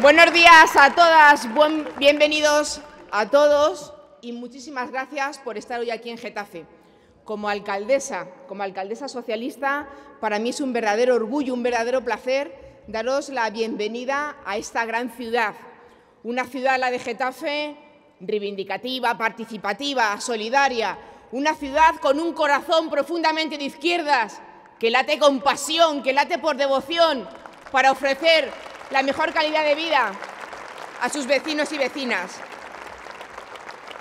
Buenos días a todas, bienvenidos a todos y muchísimas gracias por estar hoy aquí en Getafe. Como alcaldesa socialista, para mí es un verdadero orgullo, un verdadero placer daros la bienvenida a esta gran ciudad. Una ciudad, la de Getafe, reivindicativa, participativa, solidaria. Una ciudad con un corazón profundamente de izquierdas, que late con pasión, que late por devoción, para ofrecer la mejor calidad de vida a sus vecinos y vecinas.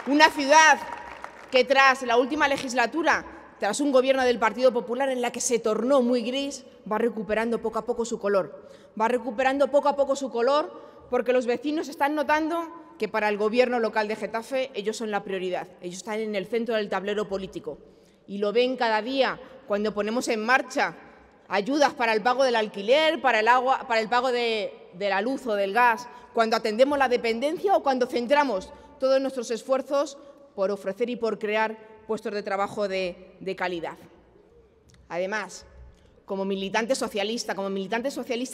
Una ciudad que tras la última legislatura, tras un gobierno del Partido Popular en la que se tornó muy gris, va recuperando poco a poco su color. Va recuperando poco a poco su color porque los vecinos están notando que para el gobierno local de Getafe ellos son la prioridad. Ellos están en el centro del tablero político y lo ven cada día cuando ponemos en marcha ayudas para el pago del alquiler, para el agua, para el pago de la luz o del gas, cuando atendemos la dependencia o cuando centramos todos nuestros esfuerzos por ofrecer y por crear puestos de trabajo de calidad. Además, como militante socialista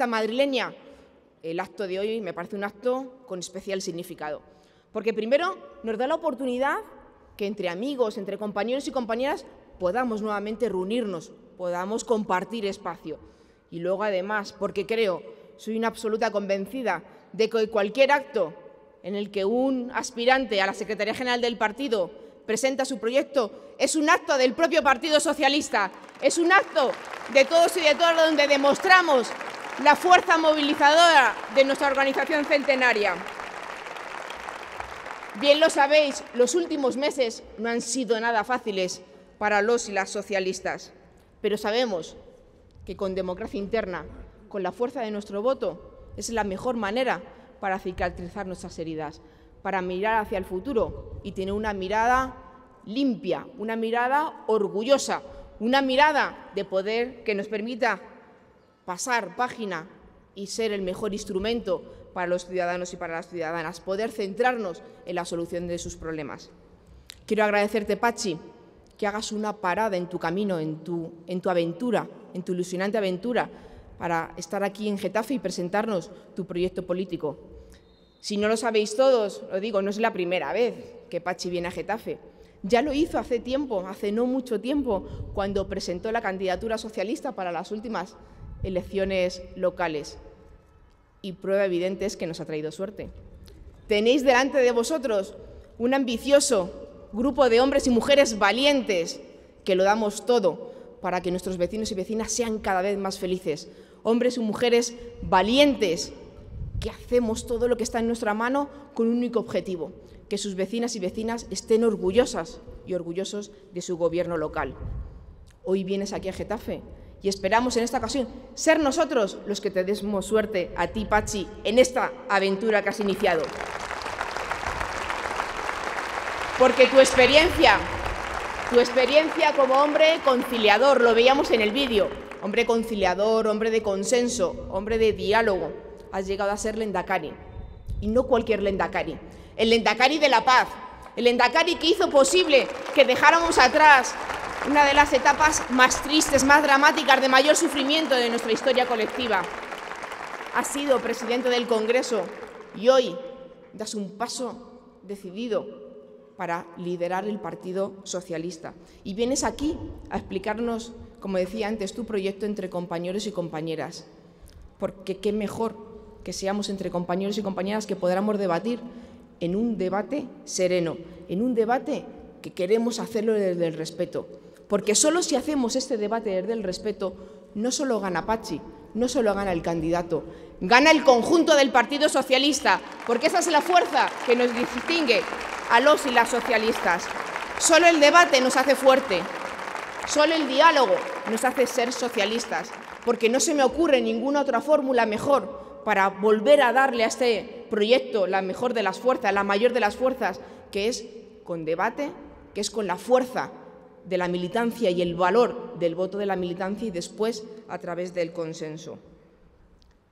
madrileña, el acto de hoy me parece un acto con especial significado. Porque primero nos da la oportunidad que entre amigos, entre compañeros y compañeras, podamos nuevamente reunirnos, podamos compartir espacio. Y luego, además, porque creo, soy una absoluta convencida de que cualquier acto en el que un aspirante a la Secretaría General del partido presenta su proyecto es un acto del propio Partido Socialista, es un acto de todos y de todas donde demostramos la fuerza movilizadora de nuestra organización centenaria. Bien lo sabéis, los últimos meses no han sido nada fáciles para los y las socialistas. Pero sabemos que con democracia interna, con la fuerza de nuestro voto, es la mejor manera para cicatrizar nuestras heridas, para mirar hacia el futuro y tener una mirada limpia, una mirada orgullosa, una mirada de poder que nos permita pasar página y ser el mejor instrumento para los ciudadanos y para las ciudadanas, poder centrarnos en la solución de sus problemas. Quiero agradecerte, Patxi, que hagas una parada en tu camino, en tu aventura, en tu ilusionante aventura, para estar aquí en Getafe y presentarnos tu proyecto político. Si no lo sabéis todos, lo digo, no es la primera vez que Patxi viene a Getafe. Ya lo hizo hace tiempo, hace no mucho tiempo, cuando presentó la candidatura socialista para las últimas elecciones locales. Y prueba evidente es que nos ha traído suerte. Tenéis delante de vosotros un ambicioso grupo de hombres y mujeres valientes que lo damos todo para que nuestros vecinos y vecinas sean cada vez más felices. Hombres y mujeres valientes que hacemos todo lo que está en nuestra mano con un único objetivo, que sus vecinas y vecinas estén orgullosas y orgullosos de su gobierno local. Hoy vienes aquí a Getafe y esperamos en esta ocasión ser nosotros los que te demos suerte a ti, Patxi, en esta aventura que has iniciado. Porque tu experiencia como hombre conciliador, lo veíamos en el vídeo, hombre conciliador, hombre de consenso, hombre de diálogo, has llegado a ser lendakari. Y no cualquier lendakari, el lendakari de la paz, el lendakari que hizo posible que dejáramos atrás una de las etapas más tristes, más dramáticas, de mayor sufrimiento de nuestra historia colectiva. Has sido presidente del Congreso y hoy das un paso decidido para liderar el Partido Socialista. Y vienes aquí a explicarnos, como decía antes, tu proyecto entre compañeros y compañeras. Porque qué mejor que seamos entre compañeros y compañeras que podamos debatir en un debate sereno, en un debate que queremos hacerlo desde el respeto. Porque solo si hacemos este debate desde el respeto, no solo gana Patxi, no solo gana el candidato, gana el conjunto del Partido Socialista, porque esa es la fuerza que nos distingue a los y las socialistas. Solo el debate nos hace fuerte, solo el diálogo nos hace ser socialistas, porque no se me ocurre ninguna otra fórmula mejor para volver a darle a este proyecto la mejor de las fuerzas, la mayor de las fuerzas, que es con debate, que es con la fuerza de la militancia y el valor del voto de la militancia y después a través del consenso.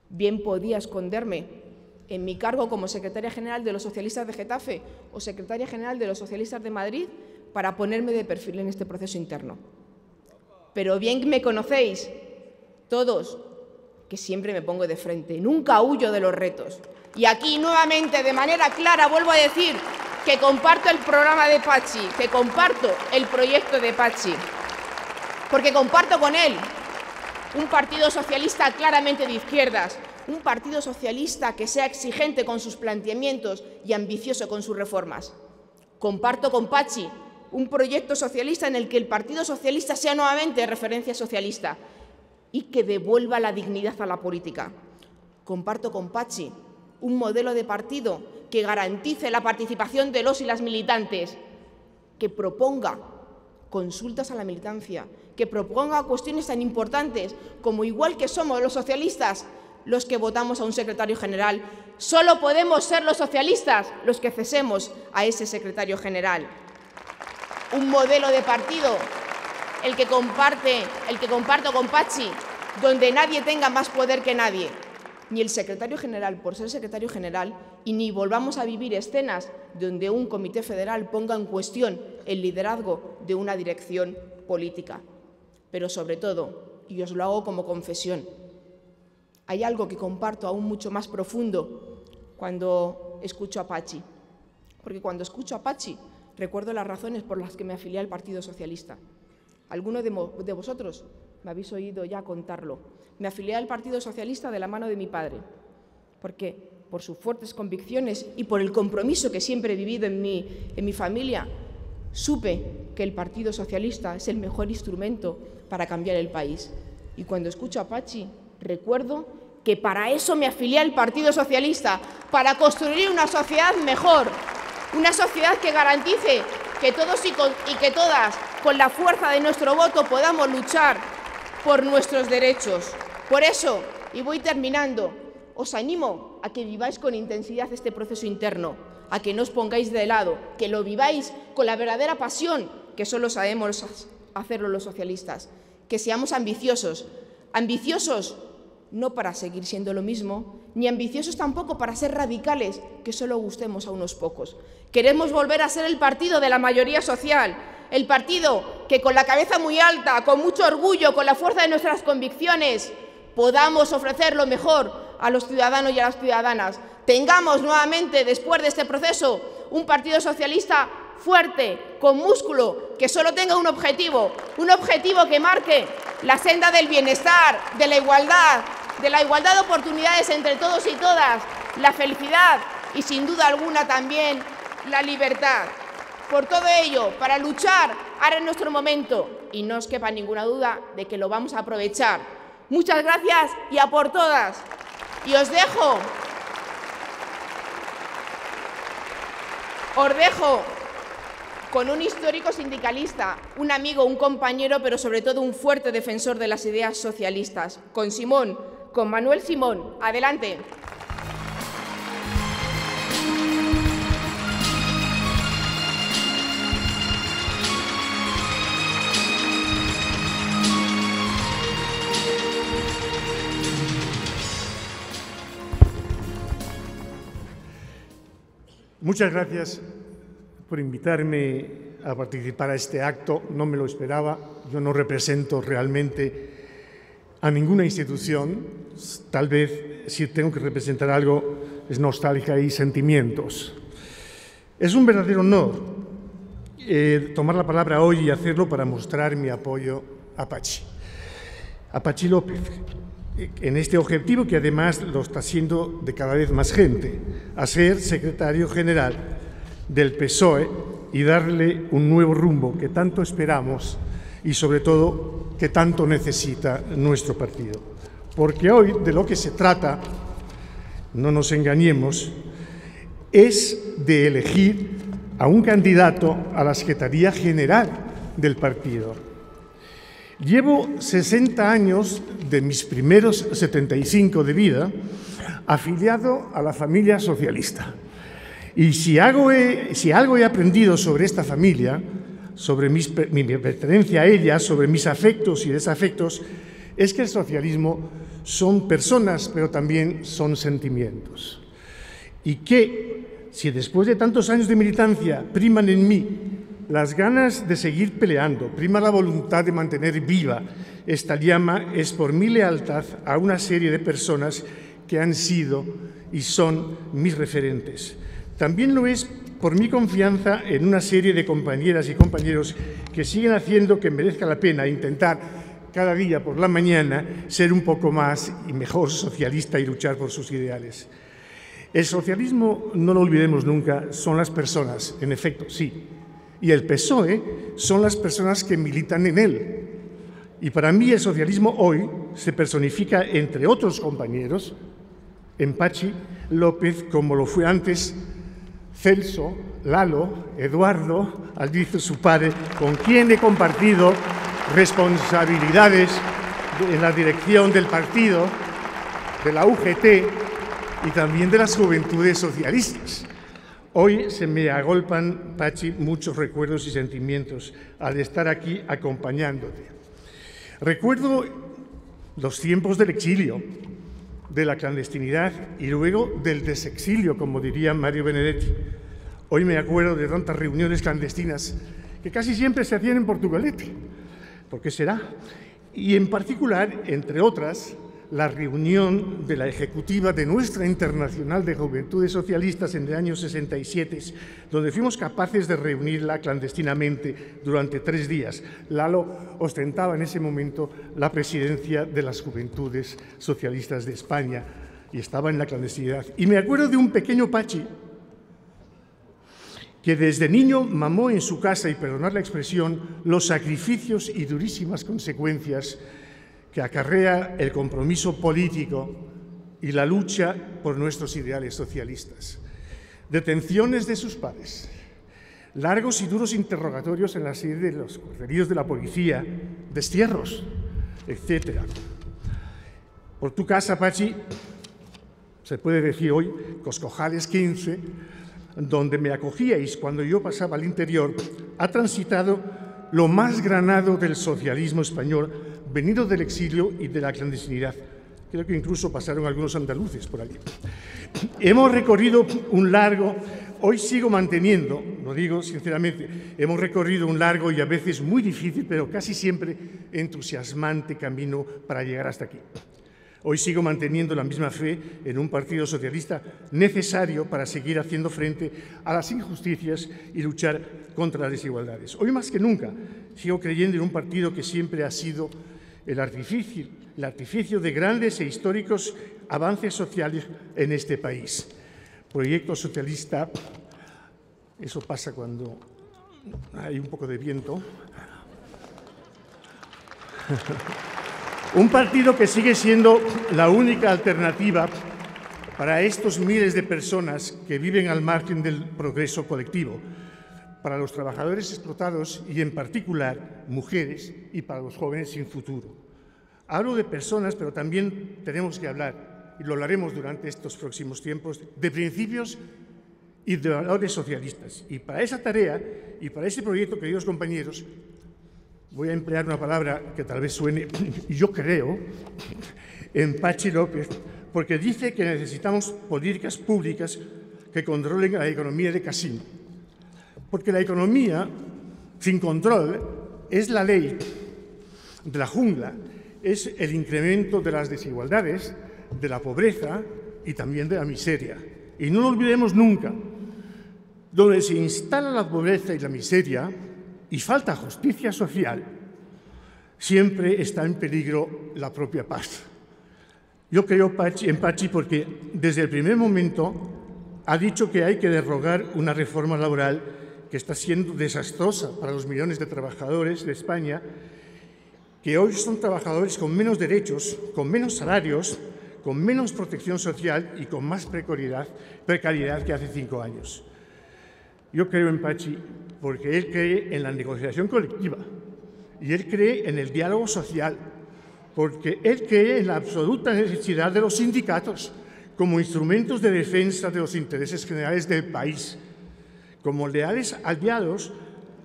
Bien podía esconderme en mi cargo como secretaria general de los socialistas de Getafe o secretaria general de los socialistas de Madrid para ponerme de perfil en este proceso interno. Pero bien me conocéis todos, que siempre me pongo de frente, nunca huyo de los retos. Y aquí, nuevamente, de manera clara, vuelvo a decir que comparto el programa de Patxi, que comparto el proyecto de Patxi, porque comparto con él un Partido Socialista claramente de izquierdas, un Partido Socialista que sea exigente con sus planteamientos y ambicioso con sus reformas. Comparto con Patxi un proyecto socialista en el que el Partido Socialista sea nuevamente referencia socialista y que devuelva la dignidad a la política. Comparto con Patxi un modelo de partido que garantice la participación de los y las militantes, que proponga consultas a la militancia, que proponga cuestiones tan importantes como, igual que somos los socialistas los que votamos a un secretario general, solo podemos ser los socialistas los que cesemos a ese secretario general. Un modelo de partido, el que comparto con Patxi, donde nadie tenga más poder que nadie, ni el secretario general por ser secretario general, y ni volvamos a vivir escenas donde un comité federal ponga en cuestión el liderazgo de una dirección política. Pero sobre todo, y os lo hago como confesión, hay algo que comparto aún mucho más profundo cuando escucho a Patxi. Porque cuando escucho a Patxi recuerdo las razones por las que me afilié al Partido Socialista. Algunos de vosotros me habéis oído ya contarlo. Me afilié al Partido Socialista de la mano de mi padre, porque por sus fuertes convicciones y por el compromiso que siempre he vivido en mi familia, supe que el Partido Socialista es el mejor instrumento para cambiar el país. Y cuando escucho a Patxi recuerdo que para eso me afilié al Partido Socialista, para construir una sociedad mejor, una sociedad que garantice que todos y que todas, con la fuerza de nuestro voto, podamos luchar por nuestros derechos. Por eso, y voy terminando, os animo a que viváis con intensidad este proceso interno, a que no os pongáis de lado, que lo viváis con la verdadera pasión que solo sabemos hacerlo los socialistas, que seamos ambiciosos, ambiciosos no para seguir siendo lo mismo, ni ambiciosos tampoco para ser radicales, que solo gustemos a unos pocos. Queremos volver a ser el partido de la mayoría social, el partido que con la cabeza muy alta, con mucho orgullo, con la fuerza de nuestras convicciones, podamos ofrecer lo mejor a los ciudadanos y a las ciudadanas. Tengamos nuevamente, después de este proceso, un Partido Socialista fuerte, con músculo, que solo tenga un objetivo que marque la senda del bienestar, de la igualdad de oportunidades entre todos y todas, la felicidad y, sin duda alguna, también la libertad. Por todo ello, para luchar, ahora es nuestro momento y no os quepa ninguna duda de que lo vamos a aprovechar. Muchas gracias y a por todas. Y os dejo con un histórico sindicalista, un amigo, un compañero, pero sobre todo un fuerte defensor de las ideas socialistas. Con Simón, con Manuel Simón. Adelante. Muchas gracias por invitarme a participar a este acto. No me lo esperaba. Yo no represento realmente a ninguna institución. Tal vez, si tengo que representar algo, es nostalgia y sentimientos. Es un verdadero honor tomar la palabra hoy y hacerlo para mostrar mi apoyo a Patxi. A Patxi López, en este objetivo que además lo está haciendo de cada vez más gente, a ser secretario general del PSOE y darle un nuevo rumbo que tanto esperamos y, sobre todo, que tanto necesita nuestro partido. Porque hoy de lo que se trata, no nos engañemos, es de elegir a un candidato a la Secretaría General del partido. Llevo 60 años de mis primeros 75 de vida afiliado a la familia socialista. Y si algo he aprendido sobre esta familia, sobre mi pertenencia a ella, sobre mis afectos y desafectos, es que el socialismo son personas, pero también son sentimientos. Y que, si después de tantos años de militancia priman en mí las ganas de seguir peleando, prima la voluntad de mantener viva Esta llama es por mi lealtad a una serie de personas que han sido y son mis referentes. También lo es por mi confianza en una serie de compañeras y compañeros que siguen haciendo que merezca la pena intentar cada día por la mañana ser un poco más y mejor socialista y luchar por sus ideales. El socialismo, no lo olvidemos nunca, son las personas, en efecto, sí. Y el PSOE son las personas que militan en él. Y para mí el socialismo hoy se personifica, entre otros compañeros, en Patxi López, como lo fue antes Celso, Lalo, Eduardo, al dice su padre, con quien he compartido responsabilidades en la dirección del partido, de la UGT y también de las juventudes socialistas. Hoy se me agolpan, Patxi, muchos recuerdos y sentimientos al estar aquí acompañándote. Recuerdo los tiempos del exilio, de la clandestinidad y luego del desexilio, como diría Mario Benedetti. Hoy me acuerdo de tantas reuniones clandestinas que casi siempre se hacían en Portugalet. ¿Por qué será? Y en particular, entre otras, la reunión de la ejecutiva de nuestra Internacional de Juventudes Socialistas en el año 67, donde fuimos capaces de reunirla clandestinamente durante 3 días. Lalo ostentaba en ese momento la presidencia de las Juventudes Socialistas de España y estaba en la clandestinidad. Y me acuerdo de un pequeño Patxi que desde niño mamó en su casa, y perdonar la expresión, los sacrificios y durísimas consecuencias que acarrea el compromiso político y la lucha por nuestros ideales socialistas. Detenciones de sus padres, largos y duros interrogatorios en la sede de los cuarteles de la policía, destierros, etc. Por tu casa, Patxi, se puede decir hoy, Coscojales 15, donde me acogíais cuando yo pasaba al interior, ha transitado lo más granado del socialismo español, venido del exilio y de la clandestinidad. Creo que incluso pasaron algunos andaluces por allí. Hemos recorrido un largo, hoy sigo manteniendo, lo digo sinceramente, hemos recorrido un largo y a veces muy difícil, pero casi siempre entusiasmante camino para llegar hasta aquí. Hoy sigo manteniendo la misma fe en un Partido Socialista necesario para seguir haciendo frente a las injusticias y luchar contra las desigualdades. Hoy más que nunca sigo creyendo en un partido que siempre ha sido el artificio de grandes e históricos avances sociales en este país. Proyecto socialista, eso pasa cuando hay un poco de viento. Un partido que sigue siendo la única alternativa para estos miles de personas que viven al margen del progreso colectivo, para los trabajadores explotados y, en particular, mujeres, y para los jóvenes sin futuro. Hablo de personas, pero también tenemos que hablar, y lo haremos durante estos próximos tiempos, de principios y de valores socialistas. Y para esa tarea y para ese proyecto, queridos compañeros, voy a emplear una palabra que tal vez suene, yo creo, en Patxi López, porque dice que necesitamos políticas públicas que controlen la economía de casino. Porque la economía sin control es la ley de la jungla, es el incremento de las desigualdades, de la pobreza y también de la miseria. Y no lo olvidemos nunca, donde se instala la pobreza y la miseria, y falta justicia social, siempre está en peligro la propia paz. Yo creo en Patxi porque desde el primer momento ha dicho que hay que derrogar una reforma laboral que está siendo desastrosa para los millones de trabajadores de España, que hoy son trabajadores con menos derechos, con menos salarios, con menos protección social y con más precariedad que hace 5 años. Yo creo en Patxi porque él cree en la negociación colectiva y él cree en el diálogo social, porque él cree en la absoluta necesidad de los sindicatos como instrumentos de defensa de los intereses generales del país, como leales aliados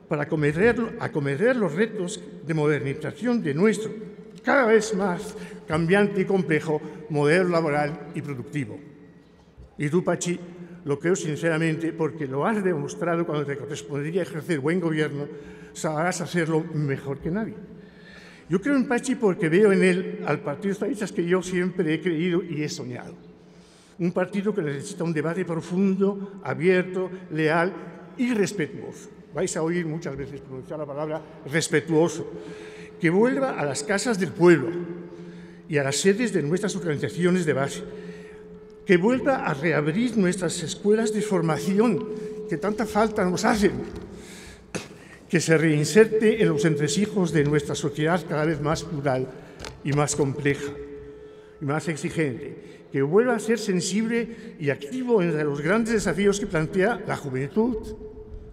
para acometer los retos de modernización de nuestro cada vez más cambiante y complejo modelo laboral y productivo. Y tú, Patxi, lo creo sinceramente porque lo has demostrado cuando te correspondería ejercer buen gobierno, sabrás hacerlo mejor que nadie. Yo creo en Patxi porque veo en él al Partido Socialista que yo siempre he creído y he soñado. Un partido que necesita un debate profundo, abierto, leal y respetuoso. Vais a oír muchas veces pronunciar la palabra respetuoso. Que vuelva a las casas del pueblo y a las sedes de nuestras organizaciones de base. Que vuelva a reabrir nuestras escuelas de formación, que tanta falta nos hacen. Que se reinserte en los entresijos de nuestra sociedad cada vez más plural y más compleja y más exigente. Que vuelva a ser sensible y activo en los grandes desafíos que plantea la juventud,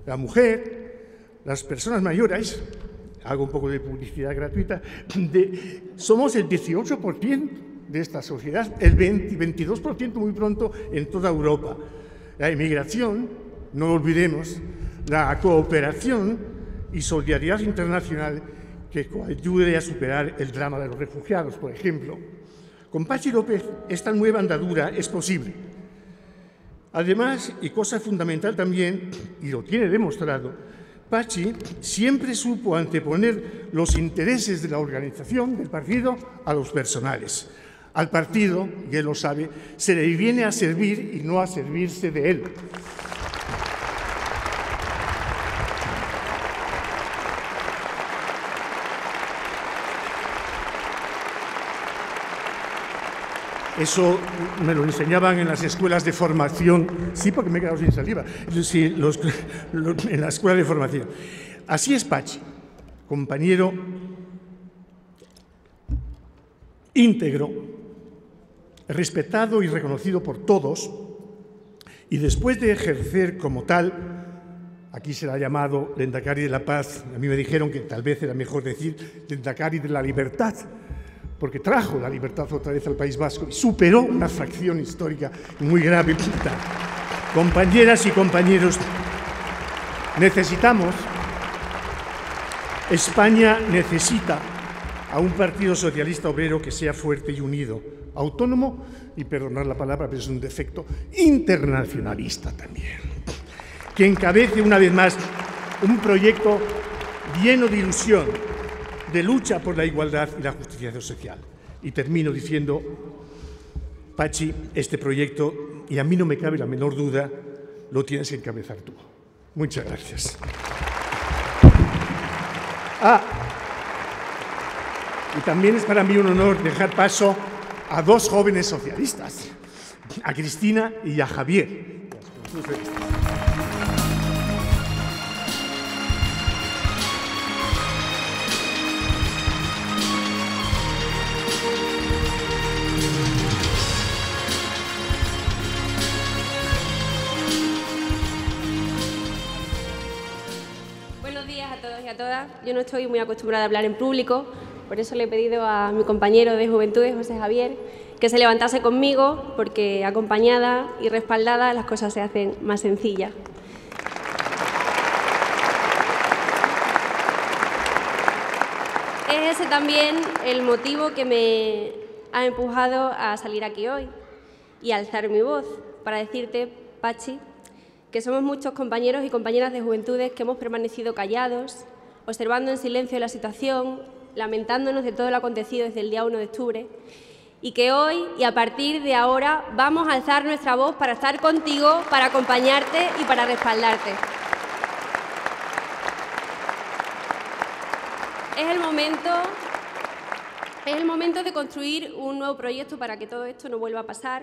la mujer, las personas mayores. Hago un poco de publicidad gratuita. Somos el 18% de esta sociedad, el 22% muy pronto en toda Europa. La emigración, no lo olvidemos, la cooperación y solidaridad internacional que ayude a superar el drama de los refugiados, por ejemplo. Con Patxi López, esta nueva andadura es posible. Además, y cosa fundamental también, y lo tiene demostrado, Patxi siempre supo anteponer los intereses de la organización del partido a los personales. Al partido, y él lo sabe, se le viene a servir y no a servirse de él. Eso me lo enseñaban en las escuelas de formación. Sí, porque me he quedado sin saliva. Sí, en la escuela de formación. Así es Patxi, compañero íntegro, respetado y reconocido por todos, y después de ejercer como tal, aquí se la ha llamado Lendakari de la Paz, a mí me dijeron que tal vez era mejor decir Lendakari de la Libertad, porque trajo la libertad otra vez al País Vasco y superó una fracción histórica muy grave. Compañeras y compañeros, España necesita a un Partido Socialista Obrero que sea fuerte y unido, autónomo y, perdonar la palabra, pero es un defecto, internacionalista también, que encabece una vez más un proyecto lleno de ilusión, de lucha por la igualdad y la justicia social. Y termino diciendo, Patxi, este proyecto, y a mí no me cabe la menor duda, lo tienes que encabezar tú. Muchas gracias. Y también es para mí un honor dejar paso a dos jóvenes socialistas, a Cristina y a Javier. Yo no estoy muy acostumbrada a hablar en público, por eso le he pedido a mi compañero de juventudes, José Javier, que se levantase conmigo, porque acompañada y respaldada las cosas se hacen más sencillas. Es ese también el motivo que me ha empujado a salir aquí hoy y a alzar mi voz para decirte, Patxi, que somos muchos compañeros y compañeras de juventudes que hemos permanecido callados, observando en silencio la situación, lamentándonos de todo lo acontecido desde el día 1 de octubre, y que hoy y a partir de ahora vamos a alzar nuestra voz para estar contigo, para acompañarte y para respaldarte. Es el momento de construir un nuevo proyecto para que todo esto no vuelva a pasar,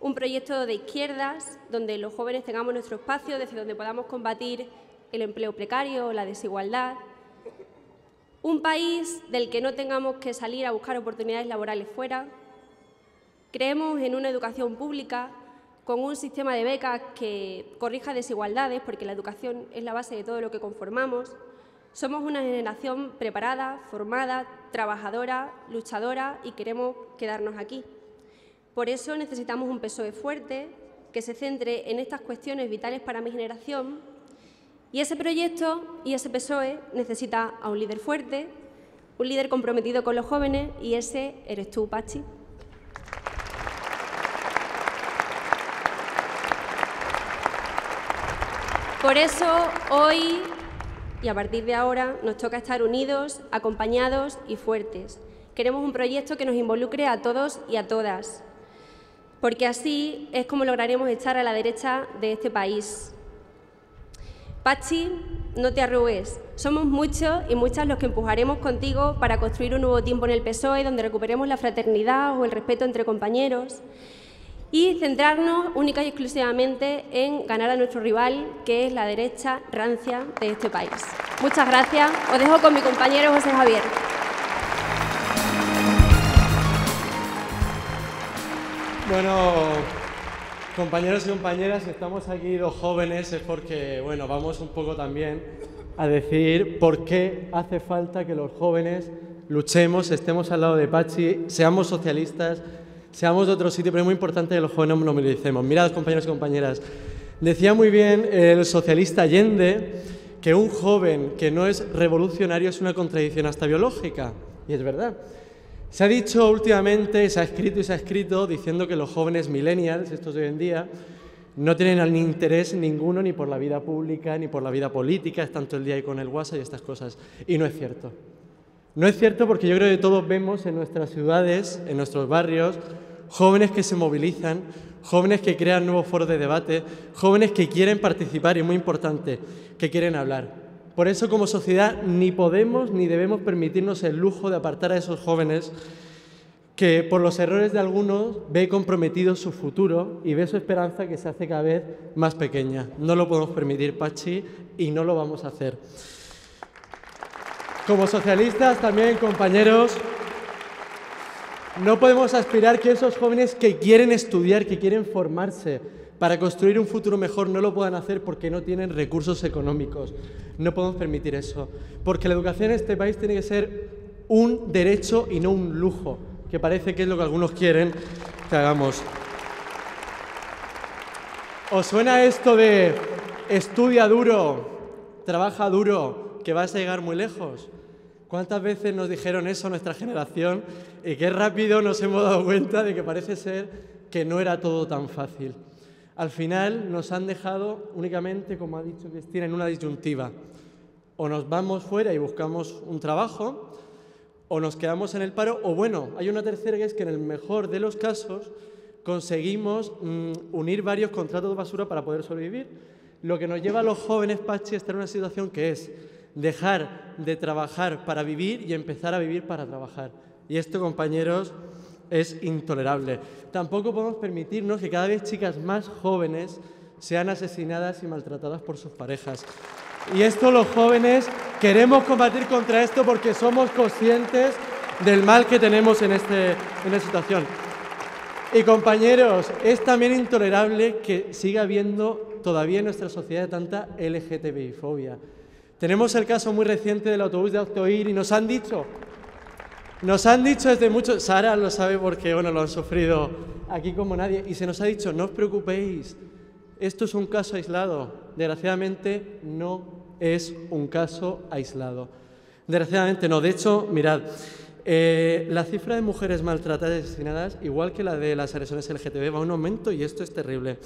un proyecto de izquierdas donde los jóvenes tengamos nuestro espacio desde donde podamos combatir el empleo precario, la desigualdad, un país del que no tengamos que salir a buscar oportunidades laborales fuera. Creemos en una educación pública con un sistema de becas que corrija desigualdades, porque la educación es la base de todo lo que conformamos. Somos una generación preparada, formada, trabajadora, luchadora y queremos quedarnos aquí. Por eso necesitamos un PSOE fuerte que se centre en estas cuestiones vitales para mi generación. Y ese proyecto y ese PSOE necesita a un líder fuerte, un líder comprometido con los jóvenes, y ese eres tú, Patxi. Por eso hoy y a partir de ahora nos toca estar unidos, acompañados y fuertes. Queremos un proyecto que nos involucre a todos y a todas, porque así es como lograremos estar a la derecha de este país. Patxi, no te arrugues. Somos muchos y muchas los que empujaremos contigo para construir un nuevo tiempo en el PSOE donde recuperemos la fraternidad o el respeto entre compañeros y centrarnos única y exclusivamente en ganar a nuestro rival, que es la derecha rancia de este país. Muchas gracias. Os dejo con mi compañero José Javier. Bueno, compañeros y compañeras, si estamos aquí dos jóvenes es porque, bueno, vamos un poco también a decir por qué hace falta que los jóvenes luchemos, estemos al lado de Patxi, seamos socialistas, seamos de otro sitio, pero es muy importante que los jóvenes nos movilicemos. Mirad, compañeros y compañeras, decía muy bien el socialista Allende que un joven que no es revolucionario es una contradicción hasta biológica, y es verdad. Se ha dicho últimamente, se ha escrito diciendo que los jóvenes millennials, estos de hoy en día, no tienen ni interés ninguno ni por la vida pública ni por la vida política, están todo el día ahí con el WhatsApp y estas cosas, y no es cierto. No es cierto porque yo creo que todos vemos en nuestras ciudades, en nuestros barrios, jóvenes que se movilizan, jóvenes que crean nuevos foros de debate, jóvenes que quieren participar y, muy importante, que quieren hablar. Por eso, como sociedad, ni podemos ni debemos permitirnos el lujo de apartar a esos jóvenes que, por los errores de algunos, ve comprometido su futuro y ve su esperanza que se hace cada vez más pequeña. No lo podemos permitir, Patxi, y no lo vamos a hacer. Como socialistas también, compañeros, no podemos aspirar que esos jóvenes que quieren estudiar, que quieren formarse para construir un futuro mejor, no lo puedan hacer porque no tienen recursos económicos. No podemos permitir eso, porque la educación en este país tiene que ser un derecho y no un lujo, que parece que es lo que algunos quieren que hagamos. ¿Os suena esto de estudia duro, trabaja duro, que vas a llegar muy lejos? ¿Cuántas veces nos dijeron eso nuestra generación? Y qué rápido nos hemos dado cuenta de que parece ser que no era todo tan fácil. Al final nos han dejado únicamente, como ha dicho Cristina, en una disyuntiva. O nos vamos fuera y buscamos un trabajo, o nos quedamos en el paro, o bueno, hay una tercera que es que en el mejor de los casos conseguimos unir varios contratos de basura para poder sobrevivir. Lo que nos lleva a los jóvenes, Patxi, a estar en una situación que es dejar de trabajar para vivir y empezar a vivir para trabajar. Y esto, compañeros, es intolerable. Tampoco podemos permitirnos que cada vez chicas más jóvenes sean asesinadas y maltratadas por sus parejas. Y esto los jóvenes queremos combatir contra esto porque somos conscientes del mal que tenemos en esta situación. Y, compañeros, es también intolerable que siga habiendo todavía en nuestra sociedad tanta LGTBI-fobia. Tenemos el caso muy reciente del autobús de Octoír y nos han dicho desde mucho, Sara lo sabe porque bueno, lo han sufrido aquí como nadie, y se nos ha dicho, no os preocupéis, esto es un caso aislado. Desgraciadamente no es un caso aislado. Desgraciadamente no, de hecho, mirad, la cifra de mujeres maltratadas y asesinadas, igual que la de las agresiones LGTB, va a un aumento y esto es terrible.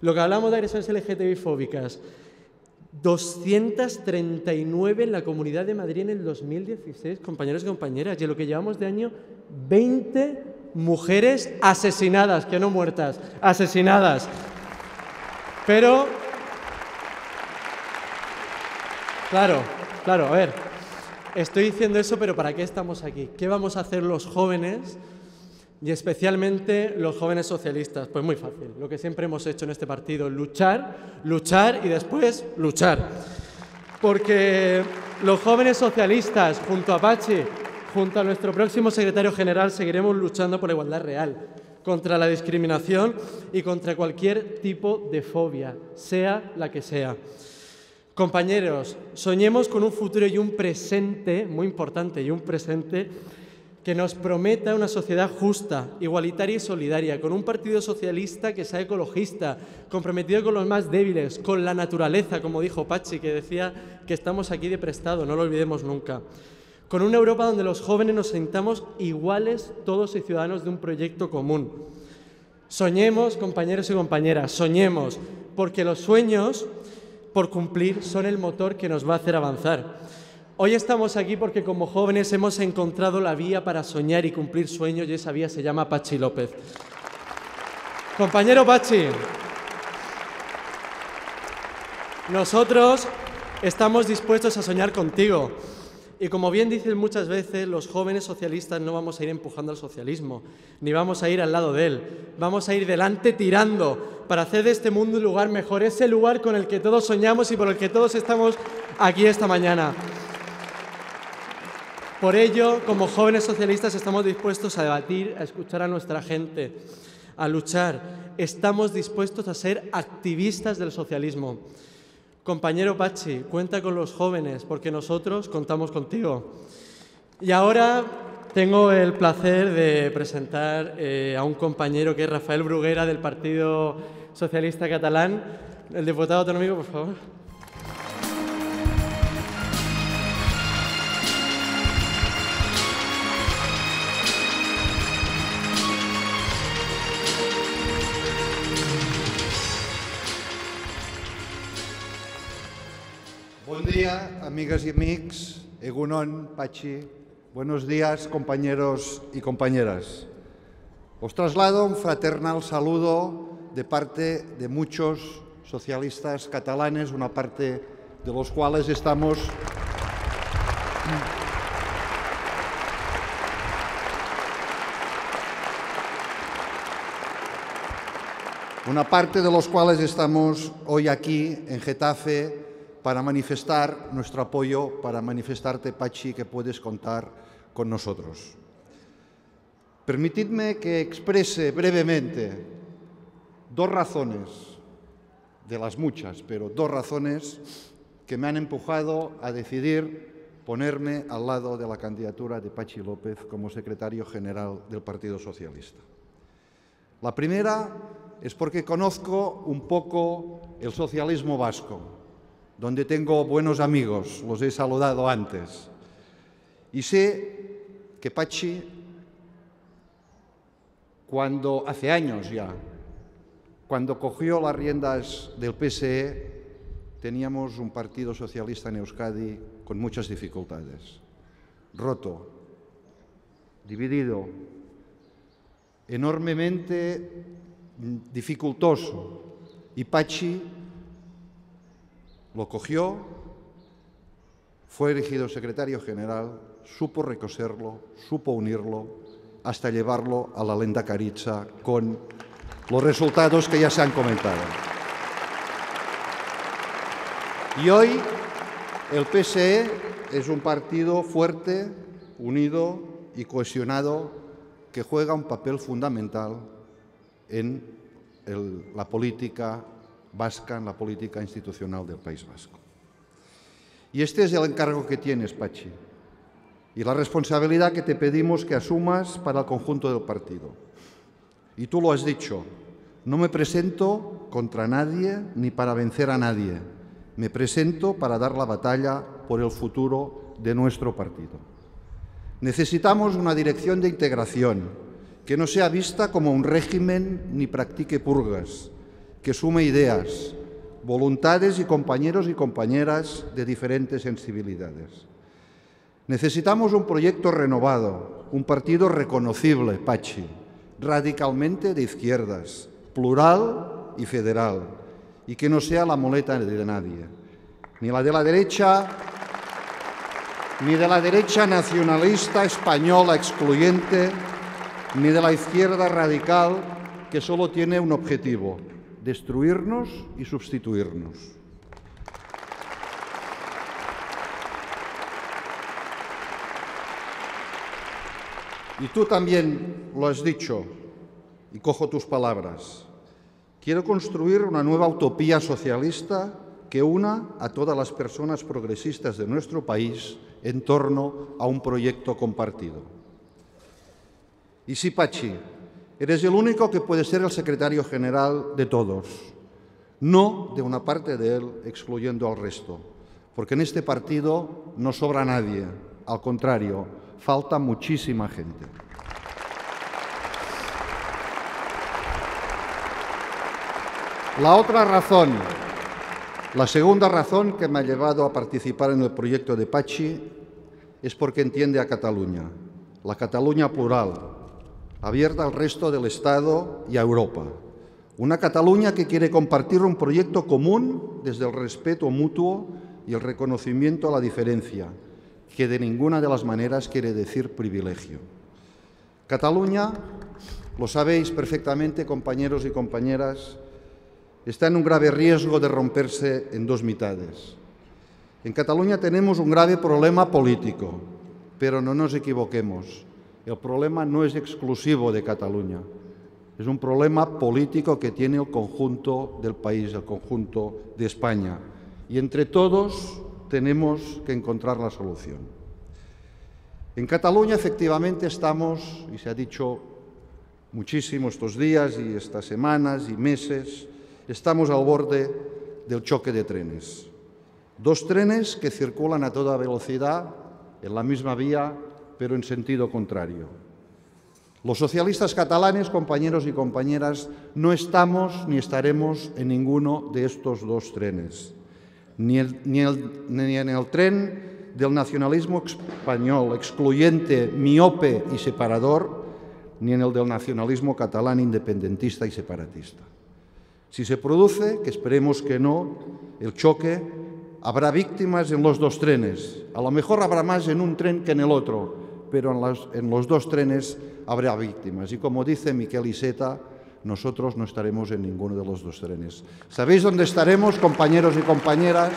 Lo que hablamos de agresiones LGTB fóbicas, 239 en la Comunidad de Madrid en el 2016, compañeros y compañeras, y en lo que llevamos de año, 20 mujeres asesinadas, que no muertas, asesinadas. Pero, claro, a ver, estoy diciendo eso, pero ¿para qué estamos aquí? ¿Qué vamos a hacer los jóvenes? Y especialmente los jóvenes socialistas, pues muy fácil, lo que siempre hemos hecho en este partido, luchar, luchar y después luchar. Porque los jóvenes socialistas, junto a Patxi, junto a nuestro próximo secretario general, seguiremos luchando por la igualdad real, contra la discriminación y contra cualquier tipo de fobia, sea la que sea. Compañeros, soñemos con un futuro y un presente, muy importante, y un presente que nos prometa una sociedad justa, igualitaria y solidaria, con un partido socialista que sea ecologista, comprometido con los más débiles, con la naturaleza, como dijo Patxi, que decía que estamos aquí de prestado, no lo olvidemos nunca. Con una Europa donde los jóvenes nos sintamos iguales todos y ciudadanos de un proyecto común. Soñemos, compañeros y compañeras, soñemos, porque los sueños por cumplir son el motor que nos va a hacer avanzar. Hoy estamos aquí porque como jóvenes hemos encontrado la vía para soñar y cumplir sueños, y esa vía se llama Patxi López. Compañero Patxi, nosotros estamos dispuestos a soñar contigo. Y como bien dicen muchas veces, los jóvenes socialistas no vamos a ir empujando al socialismo, ni vamos a ir al lado de él. Vamos a ir delante tirando para hacer de este mundo un lugar mejor, ese lugar con el que todos soñamos y por el que todos estamos aquí esta mañana. Por ello, como jóvenes socialistas estamos dispuestos a debatir, a escuchar a nuestra gente, a luchar. Estamos dispuestos a ser activistas del socialismo. Compañero Patxi, cuenta con los jóvenes, porque nosotros contamos contigo. Y ahora tengo el placer de presentar a un compañero que es Rafael Bruguera, del Partido Socialista Catalán. El diputado autonómico, por favor. Amigas y amigos, Egunon, Patxi, buenos días compañeros y compañeras. Os traslado un fraternal saludo de parte de muchos socialistas catalanes, una parte de los cuales estamos... Una parte de los cuales estamos hoy aquí en Getafe, para manifestar nuestro apoyo, para manifestarte, Patxi, que puedes contar con nosotros. Permitidme que exprese brevemente dos razones, de las muchas, pero dos razones que me han empujado a decidir ponerme al lado de la candidatura de Patxi López como secretario general del Partido Socialista. La primera es porque conozco un poco el socialismo vasco, donde tengo buenos amigos, los he saludado antes. Y sé que Patxi, cuando hace años ya, cuando cogió las riendas del PSE, teníamos un partido socialista en Euskadi con muchas dificultades, roto, dividido, enormemente dificultoso. Y Patxi lo cogió, fue elegido secretario general, supo recoserlo, supo unirlo, hasta llevarlo a la Lehendakaritza con los resultados que ya se han comentado. Y hoy el PSE es un partido fuerte, unido y cohesionado que juega un papel fundamental en la política vasca, en la política institucional del País Vasco. Y este es el encargo que tienes, Patxi, y la responsabilidad que te pedimos que asumas para el conjunto del partido. Y tú lo has dicho, no me presento contra nadie ni para vencer a nadie, me presento para dar la batalla por el futuro de nuestro partido. Necesitamos una dirección de integración que no sea vista como un régimen ni practique purgas, que sume ideas, voluntades y compañeros y compañeras de diferentes sensibilidades. Necesitamos un proyecto renovado, un partido reconocible, Patxi, radicalmente de izquierdas, plural y federal, y que no sea la muleta de nadie, ni la de la derecha, ni de la derecha nacionalista española excluyente, ni de la izquierda radical que solo tiene un objetivo: destruirnos y sustituirnos. Y tú también lo has dicho, y cojo tus palabras. Quiero construir una nueva utopía socialista que una a todas las personas progresistas de nuestro país en torno a un proyecto compartido. Y sí, Patxi, eres el único que puede ser el secretario general de todos, no de una parte de él excluyendo al resto, porque en este partido no sobra nadie, al contrario, falta muchísima gente. La otra razón La segunda razón que me ha llevado a participar en el proyecto de Patxi es porque entiende a Cataluña, la Cataluña plural, abierta al resto del Estado y a Europa. Una Cataluña que quiere compartir un proyecto común desde el respeto mutuo y el reconocimiento a la diferencia, que de ninguna de las maneras quiere decir privilegio. Cataluña, lo sabéis perfectamente, compañeros y compañeras, está en un grave riesgo de romperse en dos mitades. En Cataluña tenemos un grave problema político, pero no nos equivoquemos. El problema no es exclusivo de Cataluña. Es un problema político que tiene el conjunto del país, el conjunto de España. Y entre todos tenemos que encontrar la solución. En Cataluña, efectivamente, estamos, y se ha dicho muchísimo estos días y estas semanas y meses, estamos al borde del choque de trenes. Dos trenes que circulan a toda velocidad, en la misma vía, pero en sentido contrario. Los socialistas catalanes, compañeros y compañeras, no estamos ni estaremos en ninguno de estos dos trenes. Ni en el tren del nacionalismo español, excluyente, miope y separador, ni en el del nacionalismo catalán, independentista y separatista. Si se produce, que esperemos que no, el choque, habrá víctimas en los dos trenes. A lo mejor habrá más en un tren que en el otro, pero en los dos trenes habrá víctimas. Y como dice Miquel Iceta, nosotros no estaremos en ninguno de los dos trenes. ¿Sabéis dónde estaremos, compañeros y compañeras?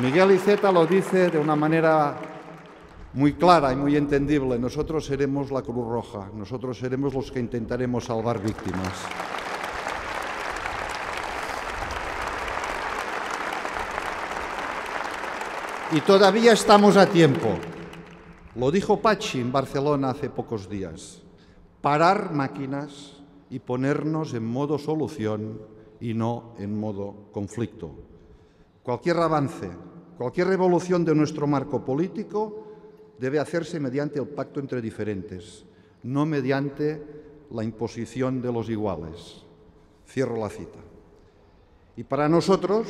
Miquel Iceta lo dice de una manera muy clara y muy entendible. Nosotros seremos la Cruz Roja. Nosotros seremos los que intentaremos salvar víctimas. Y todavía estamos a tiempo. Lo dijo Patxi en Barcelona hace pocos días. Parar máquinas y ponernos en modo solución y no en modo conflicto. Cualquier avance, cualquier revolución de nuestro marco político debe hacerse mediante el pacto entre diferentes, no mediante la imposición de los iguales. Cierro la cita. Y para nosotros,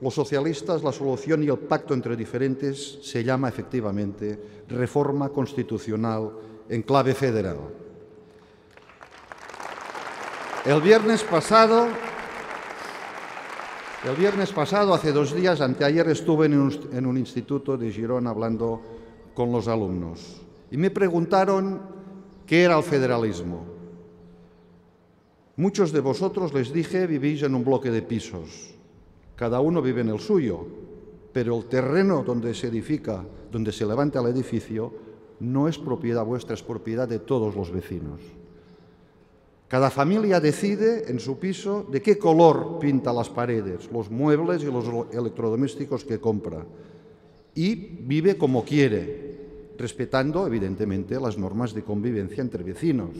los socialistas, la solución y el pacto entre diferentes se llama efectivamente reforma constitucional en clave federal. El viernes pasado, hace dos días, anteayer, estuve en un instituto de Girona hablando con los alumnos y me preguntaron qué era el federalismo. Muchos de vosotros, les dije, vivís en un bloque de pisos. Cada uno vive en el suyo, pero el terreno donde se edifica, donde se levanta el edificio, no es propiedad vuestra, es propiedad de todos los vecinos. Cada familia decide en su piso de qué color pinta las paredes, los muebles y los electrodomésticos que compra y vive como quiere, respetando, evidentemente, las normas de convivencia entre vecinos.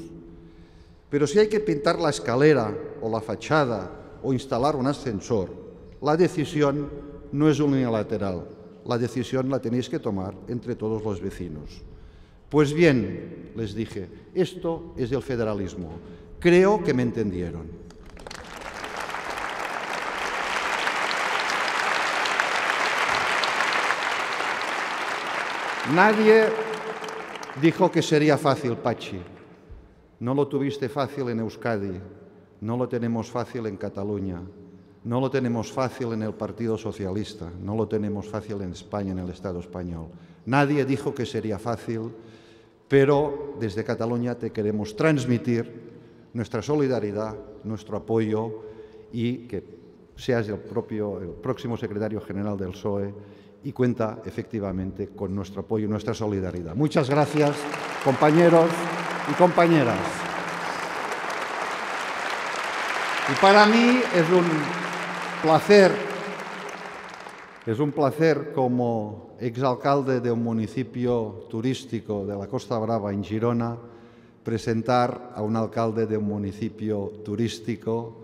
Pero si hay que pintar la escalera o la fachada o instalar un ascensor, la decisión no es unilateral. La decisión la tenéis que tomar entre todos los vecinos. Pues bien, les dije, esto es el federalismo. Creo que me entendieron. Nadie dijo que sería fácil, Patxi. No lo tuviste fácil en Euskadi, no lo tenemos fácil en Cataluña, no lo tenemos fácil en el Partido Socialista, no lo tenemos fácil en España, en el Estado español. Nadie dijo que sería fácil, pero desde Cataluña te queremos transmitir nuestra solidaridad, nuestro apoyo y que seas el próximo secretario general del PSOE y cuenta efectivamente con nuestro apoyo y nuestra solidaridad. Muchas gracias, compañeros y compañeras. Y para mí es un placer, como exalcalde de un municipio turístico de la Costa Brava en Girona, presentar a un alcalde de un municipio turístico,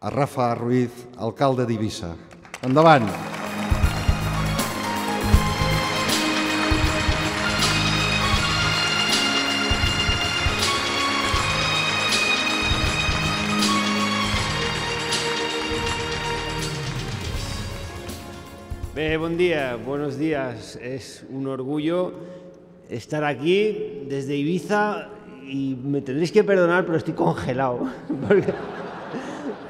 a Rafa Ruiz, alcalde de Ibiza. Endavant. buen día, buenos días. Es un orgullo estar aquí desde Ibiza y me tendréis que perdonar, pero estoy congelado.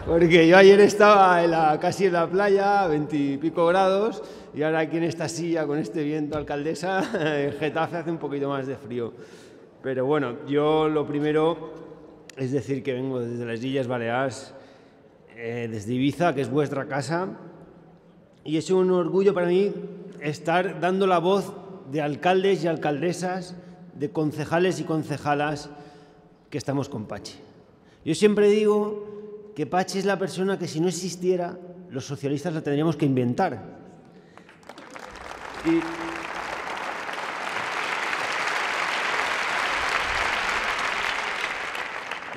Porque yo ayer estaba casi en la playa, a 20 y pico grados, y ahora aquí en esta silla con este viento, alcaldesa, en Getafe hace un poquito más de frío. Pero bueno, yo lo primero es decir que vengo desde las Islas Baleares, desde Ibiza, que es vuestra casa, y es un orgullo para mí estar dando la voz de alcaldes y alcaldesas, de concejales y concejalas que estamos con Patxi. Yo siempre digo que Patxi es la persona que, si no existiera, los socialistas la tendríamos que inventar.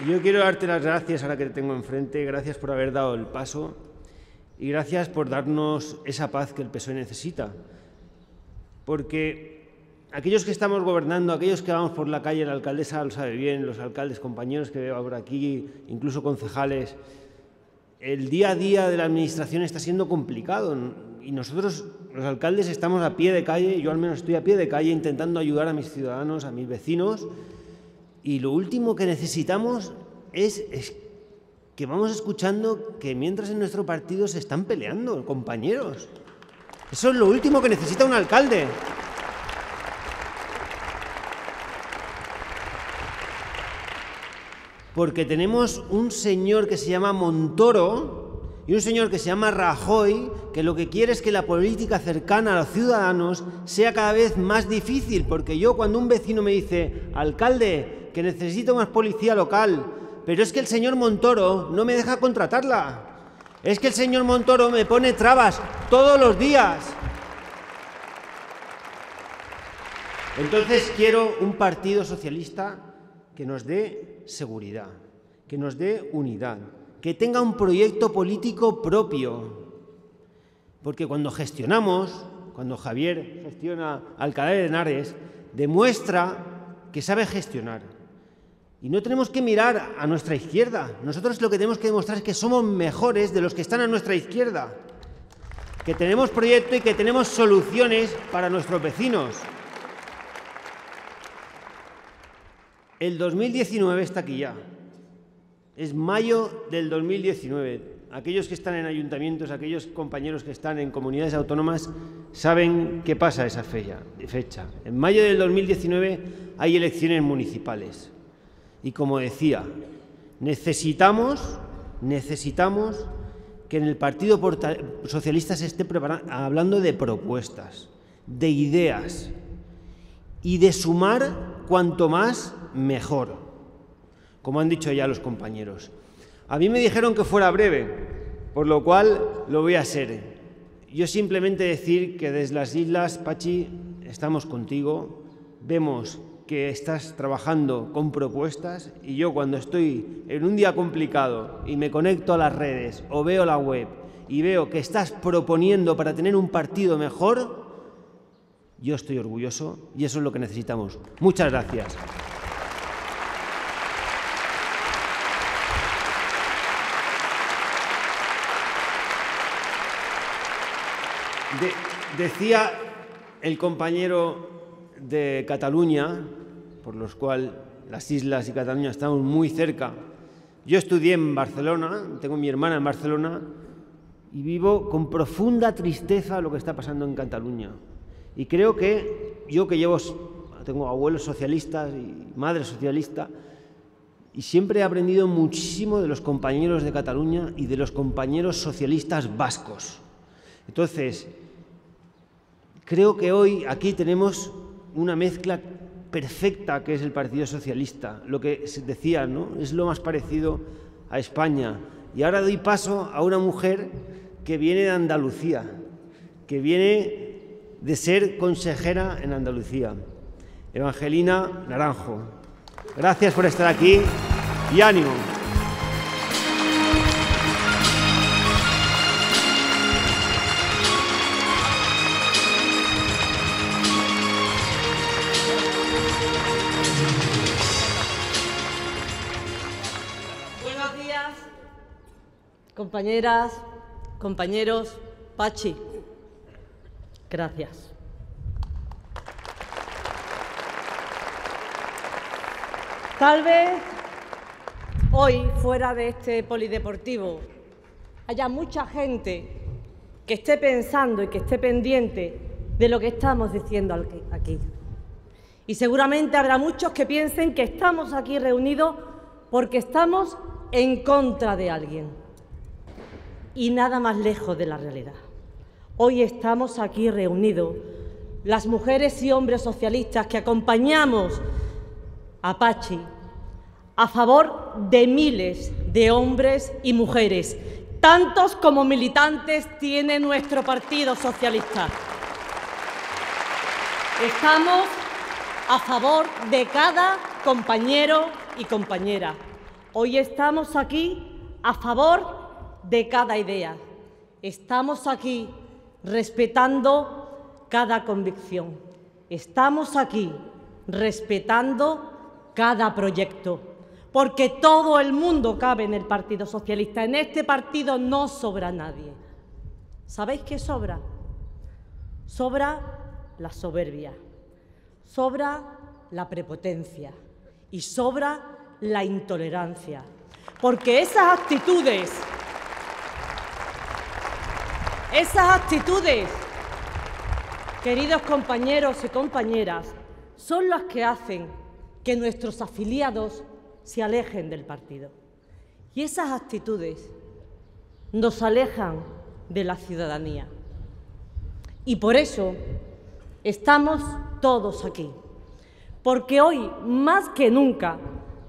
Y yo quiero darte las gracias, ahora que te tengo enfrente, gracias por haber dado el paso y gracias por darnos esa paz que el PSOE necesita. Porque aquellos que estamos gobernando, aquellos que vamos por la calle, la alcaldesa lo sabe bien, los alcaldes, compañeros que veo por aquí, incluso concejales, el día a día de la administración está siendo complicado y nosotros, los alcaldes, estamos a pie de calle, yo al menos estoy a pie de calle intentando ayudar a mis ciudadanos, a mis vecinos, y lo último que necesitamos es que vamos escuchando que mientras en nuestro partido se están peleando, compañeros. Eso es lo último que necesita un alcalde. Porque tenemos un señor que se llama Montoro y un señor que se llama Rajoy, que lo que quiere es que la política cercana a los ciudadanos sea cada vez más difícil. Porque yo, cuando un vecino me dice, alcalde, que necesito más policía local, pero es que el señor Montoro no me deja contratarla, es que el señor Montoro me pone trabas todos los días. Entonces quiero un Partido Socialista que nos dé seguridad, que nos dé unidad, que tenga un proyecto político propio. Porque cuando gestionamos, cuando Javier gestiona Alcalá de Henares, demuestra que sabe gestionar. Y no tenemos que mirar a nuestra izquierda. Nosotros lo que tenemos que demostrar es que somos mejores de los que están a nuestra izquierda, que tenemos proyecto y que tenemos soluciones para nuestros vecinos. El 2019 está aquí ya. Es mayo del 2019. Aquellos que están en ayuntamientos, aquellos compañeros que están en comunidades autónomas saben qué pasa esa fecha. En mayo del 2019 hay elecciones municipales. Y como decía, necesitamos que en el Partido Socialista se esté hablando de propuestas, de ideas y de sumar cuanto más mejor, como han dicho ya los compañeros. A mí me dijeron que fuera breve, por lo cual lo voy a hacer. Yo simplemente decir que desde las islas, Patxi, estamos contigo, vemos que estás trabajando con propuestas y yo, cuando estoy en un día complicado y me conecto a las redes o veo la web y veo que estás proponiendo para tener un partido mejor, yo estoy orgulloso y eso es lo que necesitamos. Muchas gracias. Decía el compañero de Cataluña, por los cuales las islas y Cataluña estamos muy cerca. Yo estudié en Barcelona, tengo a mi hermana en Barcelona y vivo con profunda tristeza lo que está pasando en Cataluña. Y creo que yo, que tengo abuelos socialistas y madre socialista, y siempre he aprendido muchísimo de los compañeros de Cataluña y de los compañeros socialistas vascos. Entonces, creo que hoy aquí tenemos una mezcla perfecta que es el Partido Socialista, lo que decía, ¿no? Es lo más parecido a España. Y ahora doy paso a una mujer que viene de Andalucía, que viene de ser consejera en Andalucía, Evangelina Naranjo. Gracias por estar aquí y ánimo. Compañeras, compañeros, Patxi, Gracias. Tal vez hoy, fuera de este polideportivo, haya mucha gente que esté pensando y que esté pendiente de lo que estamos diciendo aquí. Y seguramente habrá muchos que piensen que estamos aquí reunidos porque estamos en contra de alguien. Y nada más lejos de la realidad. Hoy estamos aquí reunidos, las mujeres y hombres socialistas que acompañamos a Patxi, a favor de miles de hombres y mujeres, tantos como militantes tiene nuestro Partido Socialista. Estamos a favor de cada compañero y compañera. Hoy estamos aquí a favor de cada idea. Estamos aquí respetando cada convicción. Estamos aquí respetando cada proyecto, porque todo el mundo cabe en el Partido Socialista. En este partido no sobra nadie. ¿Sabéis qué sobra? Sobra la soberbia, sobra la prepotencia y sobra la intolerancia, porque esas actitudes, queridos compañeros y compañeras, son las que hacen que nuestros afiliados se alejen del partido. Y esas actitudes nos alejan de la ciudadanía. Y por eso estamos todos aquí, porque hoy, más que nunca,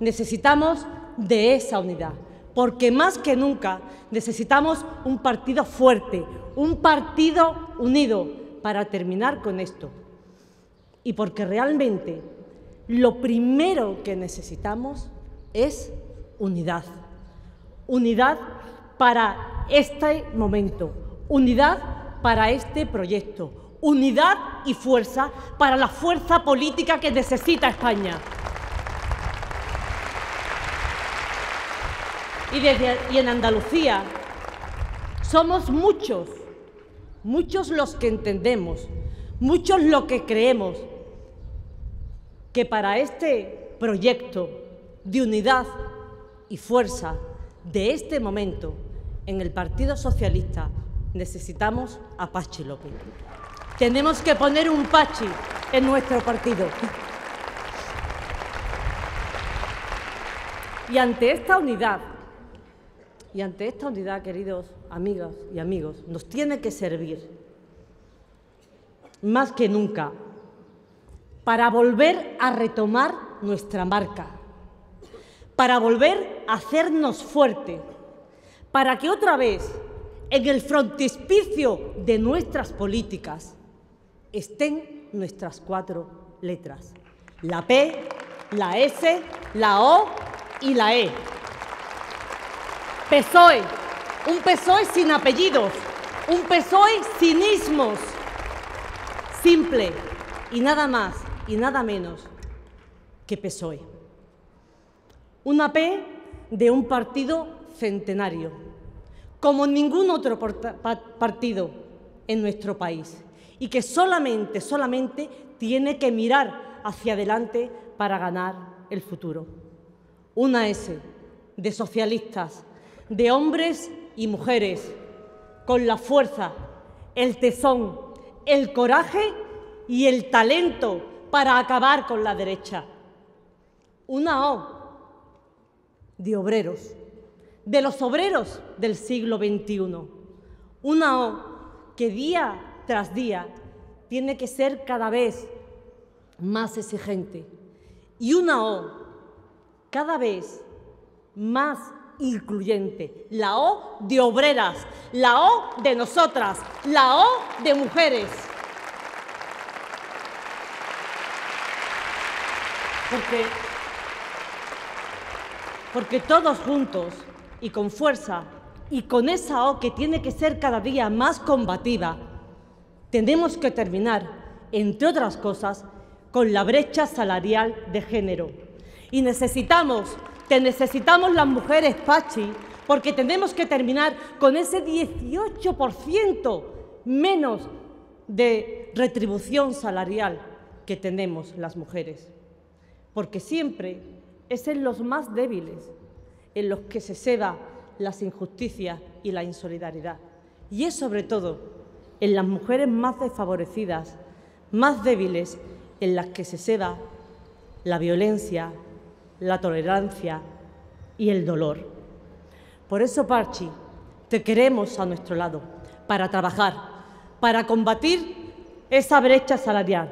necesitamos de esa unidad, porque más que nunca necesitamos un partido fuerte, un partido unido para terminar con esto. Y porque realmente lo primero que necesitamos es unidad. Unidad para este momento, unidad para este proyecto, unidad y fuerza para la fuerza política que necesita España. Y en Andalucía somos muchos, muchos los que entendemos, muchos los que creemos que para este proyecto de unidad y fuerza de este momento en el Partido Socialista necesitamos a Patxi López. Tenemos que poner un Patxi en nuestro partido. Y ante esta unidad, queridos amigos y amigos, nos tiene que servir más que nunca para volver a retomar nuestra marca, para volver a hacernos fuerte, para que otra vez en el frontispicio de nuestras políticas estén nuestras cuatro letras: la P, la S, la O y la E. PSOE, un PSOE sin apellidos, un PSOE sin ismos, simple y nada más y nada menos que PSOE. Una P de un partido centenario, como ningún otro partido en nuestro país, y que solamente tiene que mirar hacia adelante para ganar el futuro. Una S de socialistas, de hombres y mujeres, con la fuerza, el tesón, el coraje y el talento para acabar con la derecha. Una O de obreros, de los obreros del siglo XXI. Una O que día tras día tiene que ser cada vez más exigente. Y una O cada vez más incluyente. La O de obreras, la O de nosotras, la O de mujeres. Porque todos juntos y con fuerza y con esa O que tiene que ser cada día más combativa, tenemos que terminar, entre otras cosas, con la brecha salarial de género. Y necesitamos las mujeres, Patxi, porque tenemos que terminar con ese 18% menos de retribución salarial que tenemos las mujeres, porque siempre es en los más débiles en los que se ceda las injusticias y la insolidaridad, y es sobre todo en las mujeres más desfavorecidas, más débiles, en las que se ceda la violencia, la tolerancia y el dolor. Por eso, Patxi, te queremos a nuestro lado para trabajar, para combatir esa brecha salarial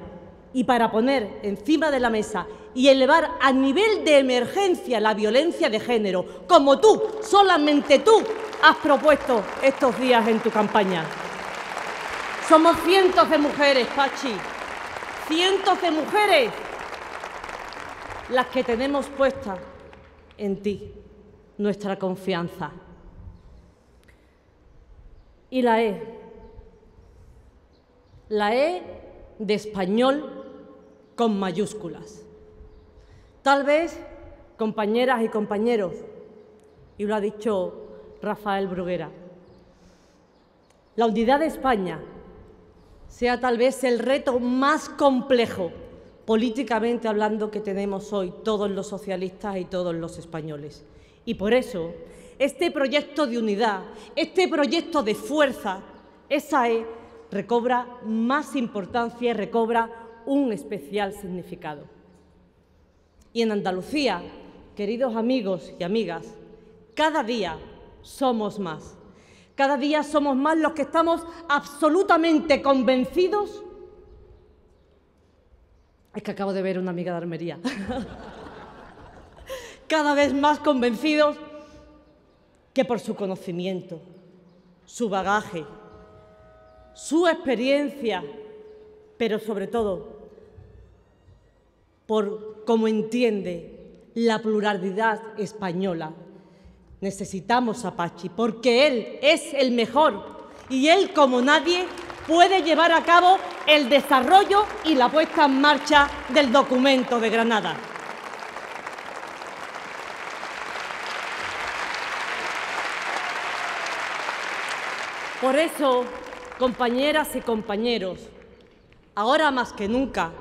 y para poner encima de la mesa y elevar a nivel de emergencia la violencia de género, como tú, solamente tú, has propuesto estos días en tu campaña. Somos cientos de mujeres, Patxi, cientos de mujeres las que tenemos puesta en ti nuestra confianza. Y la E de español con mayúsculas. Tal vez, compañeras y compañeros, y lo ha dicho Rafael Bruguera, la unidad de España sea tal vez el reto más complejo, políticamente hablando, que tenemos hoy todos los socialistas y todos los españoles. Y por eso, este proyecto de unidad, este proyecto de fuerza, esa E, recobra más importancia y recobra un especial significado. Y en Andalucía, queridos amigos y amigas, cada día somos más. Cada día somos más los que estamos absolutamente convencidos. Es que acabo de ver una amiga de Almería. Cada vez más convencidos que por su conocimiento, su bagaje, su experiencia, pero sobre todo por cómo entiende la pluralidad española. Necesitamos a Patxi, porque él es el mejor y él, como nadie, puede llevar a cabo el desarrollo y la puesta en marcha del documento de Granada. Por eso, compañeras y compañeros, ahora más que nunca,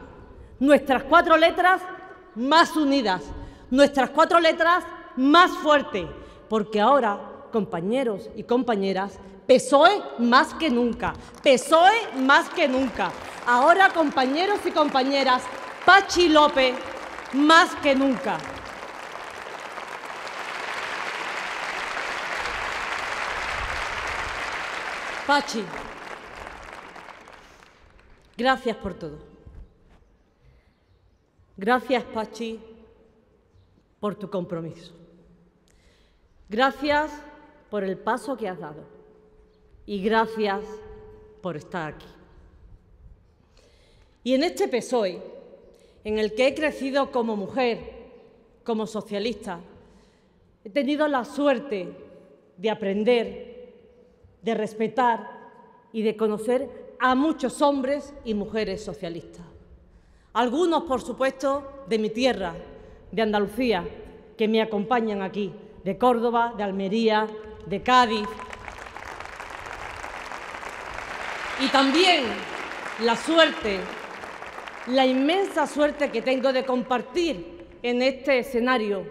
nuestras cuatro letras más unidas, nuestras cuatro letras más fuertes. Porque ahora, compañeros y compañeras, PSOE más que nunca, PSOE más que nunca. Ahora, compañeros y compañeras, Patxi López más que nunca. Patxi, gracias por todo. Gracias, Patxi, por tu compromiso. Gracias por el paso que has dado y gracias por estar aquí. Y en este PSOE, en el que he crecido como mujer, como socialista, he tenido la suerte de aprender, de respetar y de conocer a muchos hombres y mujeres socialistas. Algunos, por supuesto, de mi tierra, de Andalucía, que me acompañan aquí, de Córdoba, de Almería, de Cádiz. Y también la suerte, la inmensa suerte que tengo de compartir en este escenario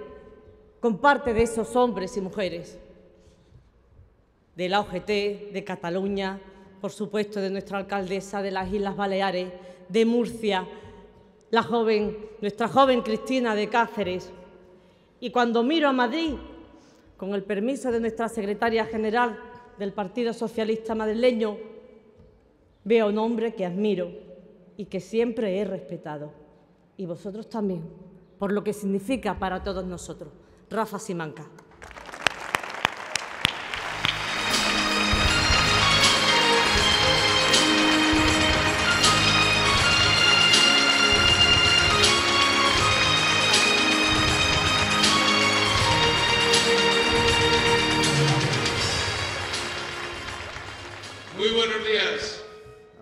con parte de esos hombres y mujeres, de la UGT, de Cataluña, por supuesto de nuestra alcaldesa, de las Islas Baleares, de Murcia, nuestra joven Cristina de Cáceres. Y cuando miro a Madrid, con el permiso de nuestra secretaria general del Partido Socialista madrileño, veo un hombre que admiro y que siempre he respetado. Y vosotros también, por lo que significa para todos nosotros. Rafa Simanca.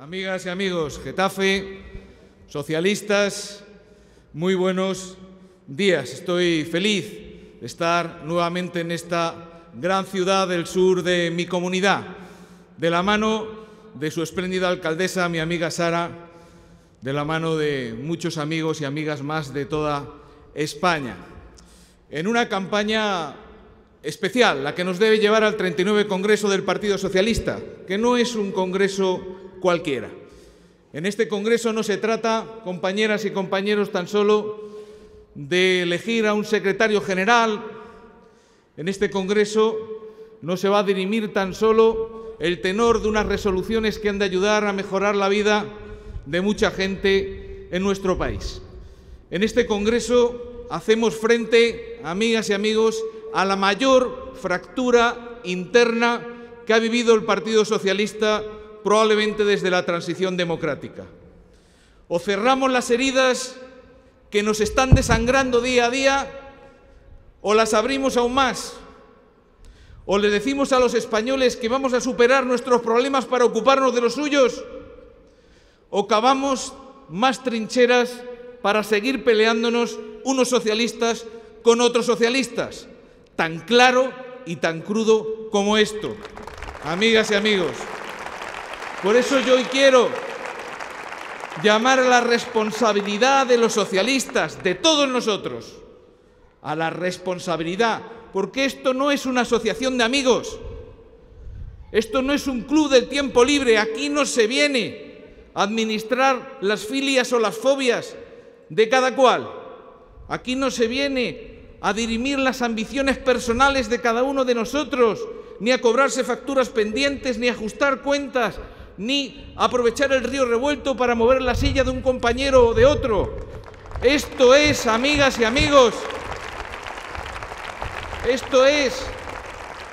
Amigas y amigos, Getafe, socialistas, muy buenos días. Estoy feliz de estar nuevamente en esta gran ciudad del sur de mi comunidad, de la mano de su espléndida alcaldesa, mi amiga Sara, de la mano de muchos amigos y amigas más de toda España, en una campaña especial, la que nos debe llevar al 39 Congreso del Partido Socialista, que no es un congreso cualquiera. En este congreso no se trata, compañeras y compañeros, tan solo de elegir a un secretario general. En este congreso no se va a dirimir tan solo el tenor de unas resoluciones que han de ayudar a mejorar la vida de mucha gente en nuestro país. En este congreso hacemos frente, amigas y amigos, a la mayor fractura interna que ha vivido el Partido Socialista probablemente desde la transición democrática. O cerramos las heridas que nos están desangrando día a día, o las abrimos aún más, o les decimos a los españoles que vamos a superar nuestros problemas para ocuparnos de los suyos, o cavamos más trincheras para seguir peleándonos unos socialistas con otros socialistas, tan claro y tan crudo como esto, amigas y amigos. Por eso yo hoy quiero llamar a la responsabilidad de los socialistas, de todos nosotros, a la responsabilidad, porque esto no es una asociación de amigos, esto no es un club del tiempo libre, aquí no se viene a administrar las filias o las fobias de cada cual, aquí no se viene a dirimir las ambiciones personales de cada uno de nosotros, ni a cobrarse facturas pendientes, ni a ajustar cuentas, ni a aprovechar el río revuelto para mover la silla de un compañero o de otro. Esto es, amigas y amigos, esto es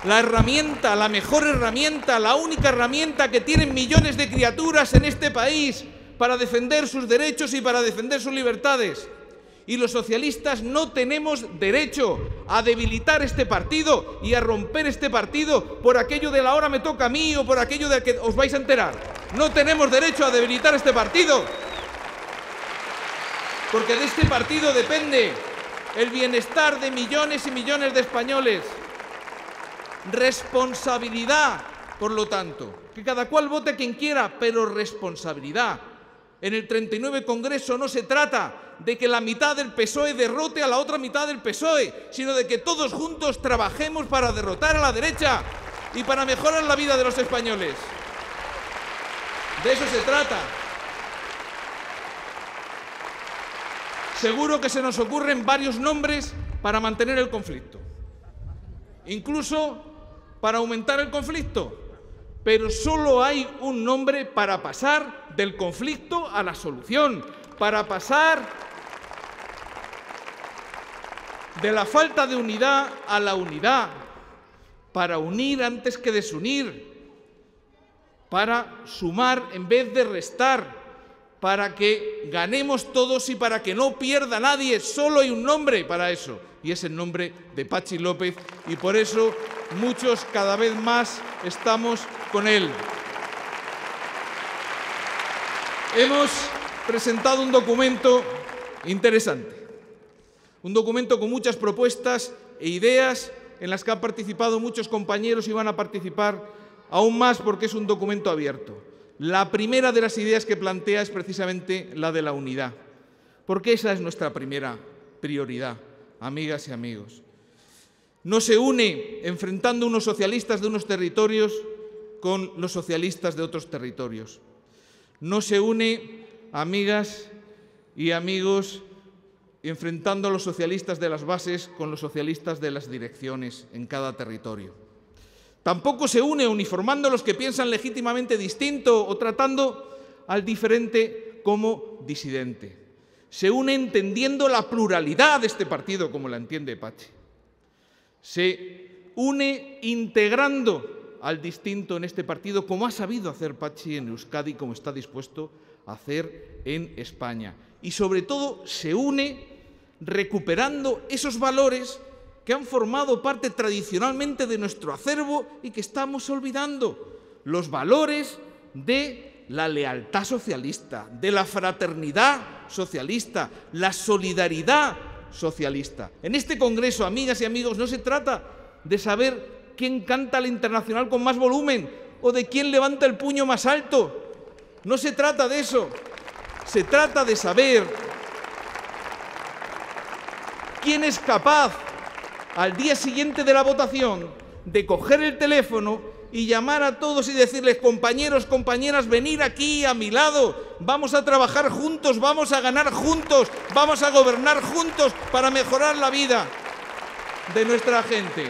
la herramienta, la mejor herramienta, la única herramienta que tienen millones de criaturas en este país para defender sus derechos y para defender sus libertades. Y los socialistas no tenemos derecho a debilitar este partido y a romper este partido por aquello de la hora me toca a mí o por aquello de que os vais a enterar. No tenemos derecho a debilitar este partido, porque de este partido depende el bienestar de millones y millones de españoles. Responsabilidad, por lo tanto, que cada cual vote quien quiera, pero responsabilidad. En el 39 Congreso no se trata de que la mitad del PSOE derrote a la otra mitad del PSOE, sino de que todos juntos trabajemos para derrotar a la derecha y para mejorar la vida de los españoles. De eso se trata. Seguro que se nos ocurren varios nombres para mantener el conflicto, incluso para aumentar el conflicto. Pero solo hay un nombre para pasar del conflicto a la solución, para pasar de la falta de unidad a la unidad, para unir antes que desunir, para sumar en vez de restar, para que ganemos todos y para que no pierda nadie. Solo hay un nombre para eso, y es el nombre de Patxi López, y por eso muchos cada vez más estamos con él. Hemos presentado un documento interesante, un documento con muchas propuestas e ideas en las que han participado muchos compañeros y van a participar aún más porque es un documento abierto. La primera de las ideas que plantea es precisamente la de la unidad, porque esa es nuestra primera prioridad, amigas y amigos. No se une enfrentando unos socialistas de unos territorios con los socialistas de otros territorios. No se une, amigas y amigos, enfrentando a los socialistas de las bases con los socialistas de las direcciones en cada territorio. Tampoco se une uniformando a los que piensan legítimamente distinto o tratando al diferente como disidente. Se une entendiendo la pluralidad de este partido, como la entiende Patxi. Se une integrando al distinto en este partido, como ha sabido hacer Patxi en Euskadi, como está dispuesto a hacer en España. Y sobre todo se une recuperando esos valores que han formado parte tradicionalmente de nuestro acervo y que estamos olvidando. Los valores de la lealtad socialista, de la fraternidad socialista, la solidaridad socialista. En este congreso, amigas y amigos, no se trata de saber quién canta el internacional con más volumen o de quién levanta el puño más alto. No se trata de eso. Se trata de saber quién es capaz, al día siguiente de la votación, de coger el teléfono y llamar a todos y decirles: compañeros, compañeras, venid aquí a mi lado, vamos a trabajar juntos, vamos a ganar juntos, vamos a gobernar juntos para mejorar la vida de nuestra gente.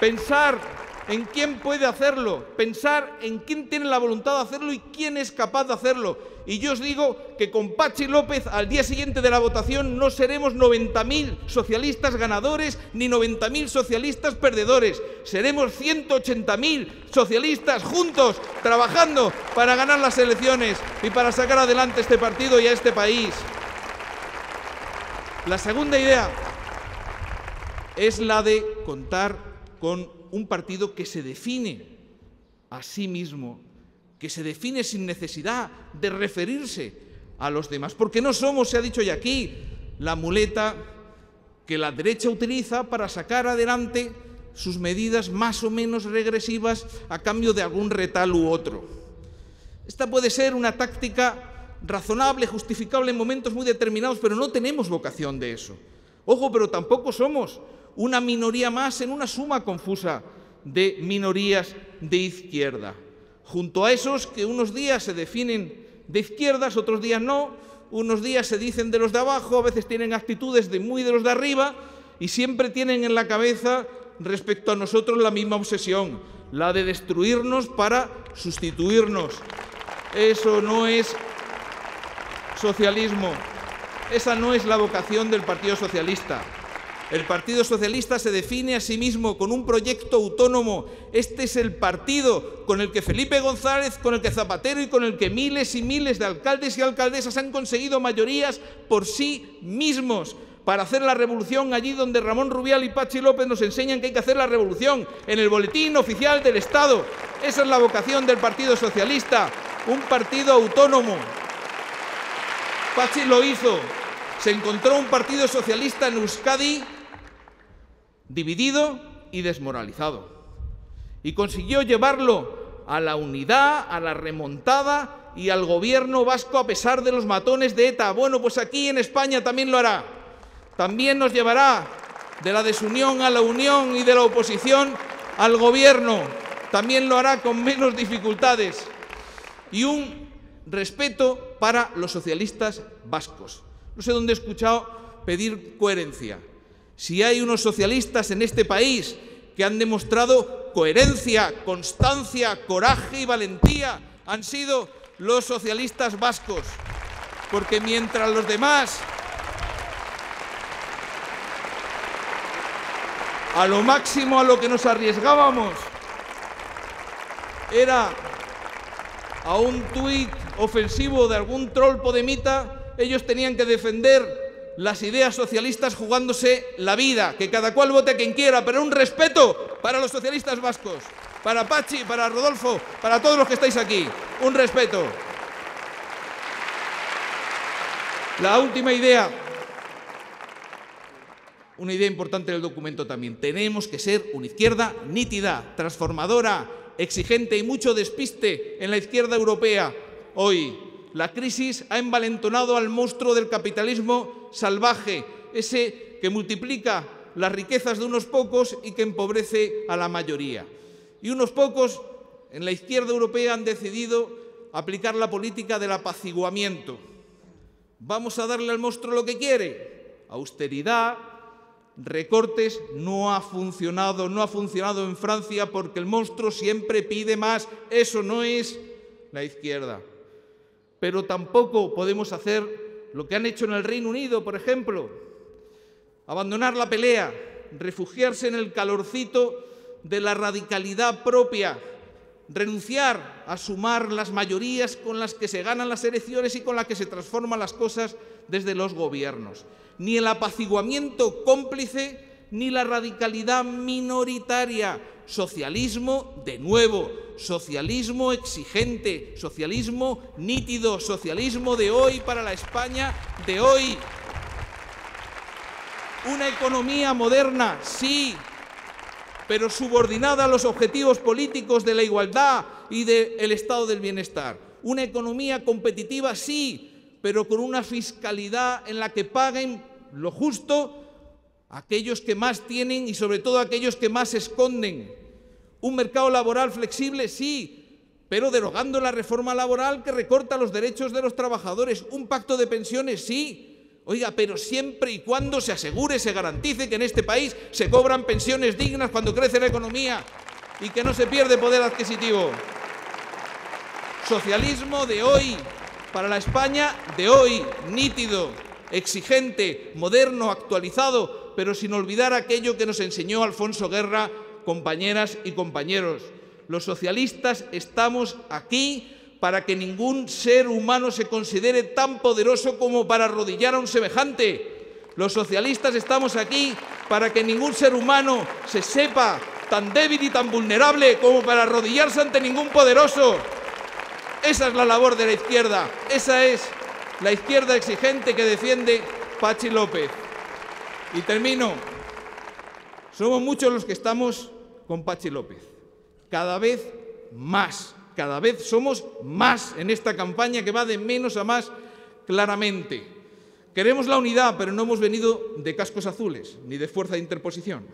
Pensar en quién puede hacerlo, pensar en quién tiene la voluntad de hacerlo y quién es capaz de hacerlo. Y yo os digo que con Patxi López, al día siguiente de la votación, no seremos 90.000 socialistas ganadores ni 90.000 socialistas perdedores. Seremos 180.000 socialistas juntos, trabajando para ganar las elecciones y para sacar adelante este partido y a este país. La segunda idea es la de contar con un partido que se define a sí mismo, que se define sin necesidad de referirse a los demás. Porque no somos, se ha dicho ya aquí, la muleta que la derecha utiliza para sacar adelante sus medidas más o menos regresivas a cambio de algún retal u otro. Esta puede ser una táctica razonable, justificable en momentos muy determinados, pero no tenemos vocación de eso. Ojo, pero tampoco somos una minoría más en una suma confusa de minorías de izquierda. Junto a esos que unos días se definen de izquierdas, otros días no, unos días se dicen de los de abajo, a veces tienen actitudes de muy de los de arriba y siempre tienen en la cabeza respecto a nosotros la misma obsesión, la de destruirnos para sustituirnos. Eso no es socialismo, esa no es la vocación del Partido Socialista. El Partido Socialista se define a sí mismo con un proyecto autónomo. Este es el partido con el que Felipe González, con el que Zapatero y con el que miles y miles de alcaldes y alcaldesas han conseguido mayorías por sí mismos para hacer la revolución allí donde Ramón Rubial y Patxi López nos enseñan que hay que hacer la revolución, en el Boletín Oficial del Estado. Esa es la vocación del Partido Socialista, un partido autónomo. Patxi lo hizo. Se encontró un Partido Socialista en Euskadi dividido y desmoralizado. Y consiguió llevarlo a la unidad, a la remontada y al gobierno vasco a pesar de los matones de ETA. Bueno, pues aquí en España también lo hará. También nos llevará de la desunión a la unión y de la oposición al gobierno. También lo hará con menos dificultades. Y un respeto para los socialistas vascos. No sé dónde he escuchado pedir coherencia. Si hay unos socialistas en este país que han demostrado coherencia, constancia, coraje y valentía, han sido los socialistas vascos. Porque mientras los demás, a lo máximo a lo que nos arriesgábamos, era a un tuit ofensivo de algún troll podemita, ellos tenían que defender las ideas socialistas jugándose la vida, que cada cual vote a quien quiera, pero un respeto para los socialistas vascos, para Patxi, para Rodolfo, para todos los que estáis aquí, un respeto. La última idea, una idea importante del documento también, tenemos que ser una izquierda nítida, transformadora, exigente y mucho despiste en la izquierda europea hoy. La crisis ha envalentonado al monstruo del capitalismo salvaje, ese que multiplica las riquezas de unos pocos y que empobrece a la mayoría. Y unos pocos en la izquierda europea han decidido aplicar la política del apaciguamiento. Vamos a darle al monstruo lo que quiere. Austeridad, recortes, no ha funcionado en Francia porque el monstruo siempre pide más. Eso no es la izquierda. Pero tampoco podemos hacer lo que han hecho en el Reino Unido, por ejemplo, abandonar la pelea, refugiarse en el calorcito de la radicalidad propia, renunciar a sumar las mayorías con las que se ganan las elecciones y con las que se transforman las cosas desde los gobiernos. Ni el apaciguamiento cómplice ni la radicalidad minoritaria. Socialismo de nuevo, socialismo exigente, socialismo nítido, socialismo de hoy para la España de hoy. Una economía moderna, sí, pero subordinada a los objetivos políticos de la igualdad y del estado del bienestar. Una economía competitiva sí, pero con una fiscalidad en la que paguen lo justo aquellos que más tienen y sobre todo aquellos que más se esconden. Un mercado laboral flexible sí, pero derogando la reforma laboral que recorta los derechos de los trabajadores. Un pacto de pensiones sí, oiga, pero siempre y cuando se asegure, se garantice que en este país se cobran pensiones dignas cuando crece la economía y que no se pierde poder adquisitivo. Socialismo de hoy, para la España de hoy, nítido, exigente, moderno, actualizado, pero sin olvidar aquello que nos enseñó Alfonso Guerra, compañeras y compañeros. Los socialistas estamos aquí para que ningún ser humano se considere tan poderoso como para arrodillar a un semejante. Los socialistas estamos aquí para que ningún ser humano se sepa tan débil y tan vulnerable como para arrodillarse ante ningún poderoso. Esa es la labor de la izquierda, esa es la izquierda exigente que defiende Patxi López. Y termino. Somos muchos los que estamos con Patxi López. Cada vez más, cada vez somos más en esta campaña que va de menos a más claramente. Queremos la unidad, pero no hemos venido de cascos azules ni de fuerza de interposición.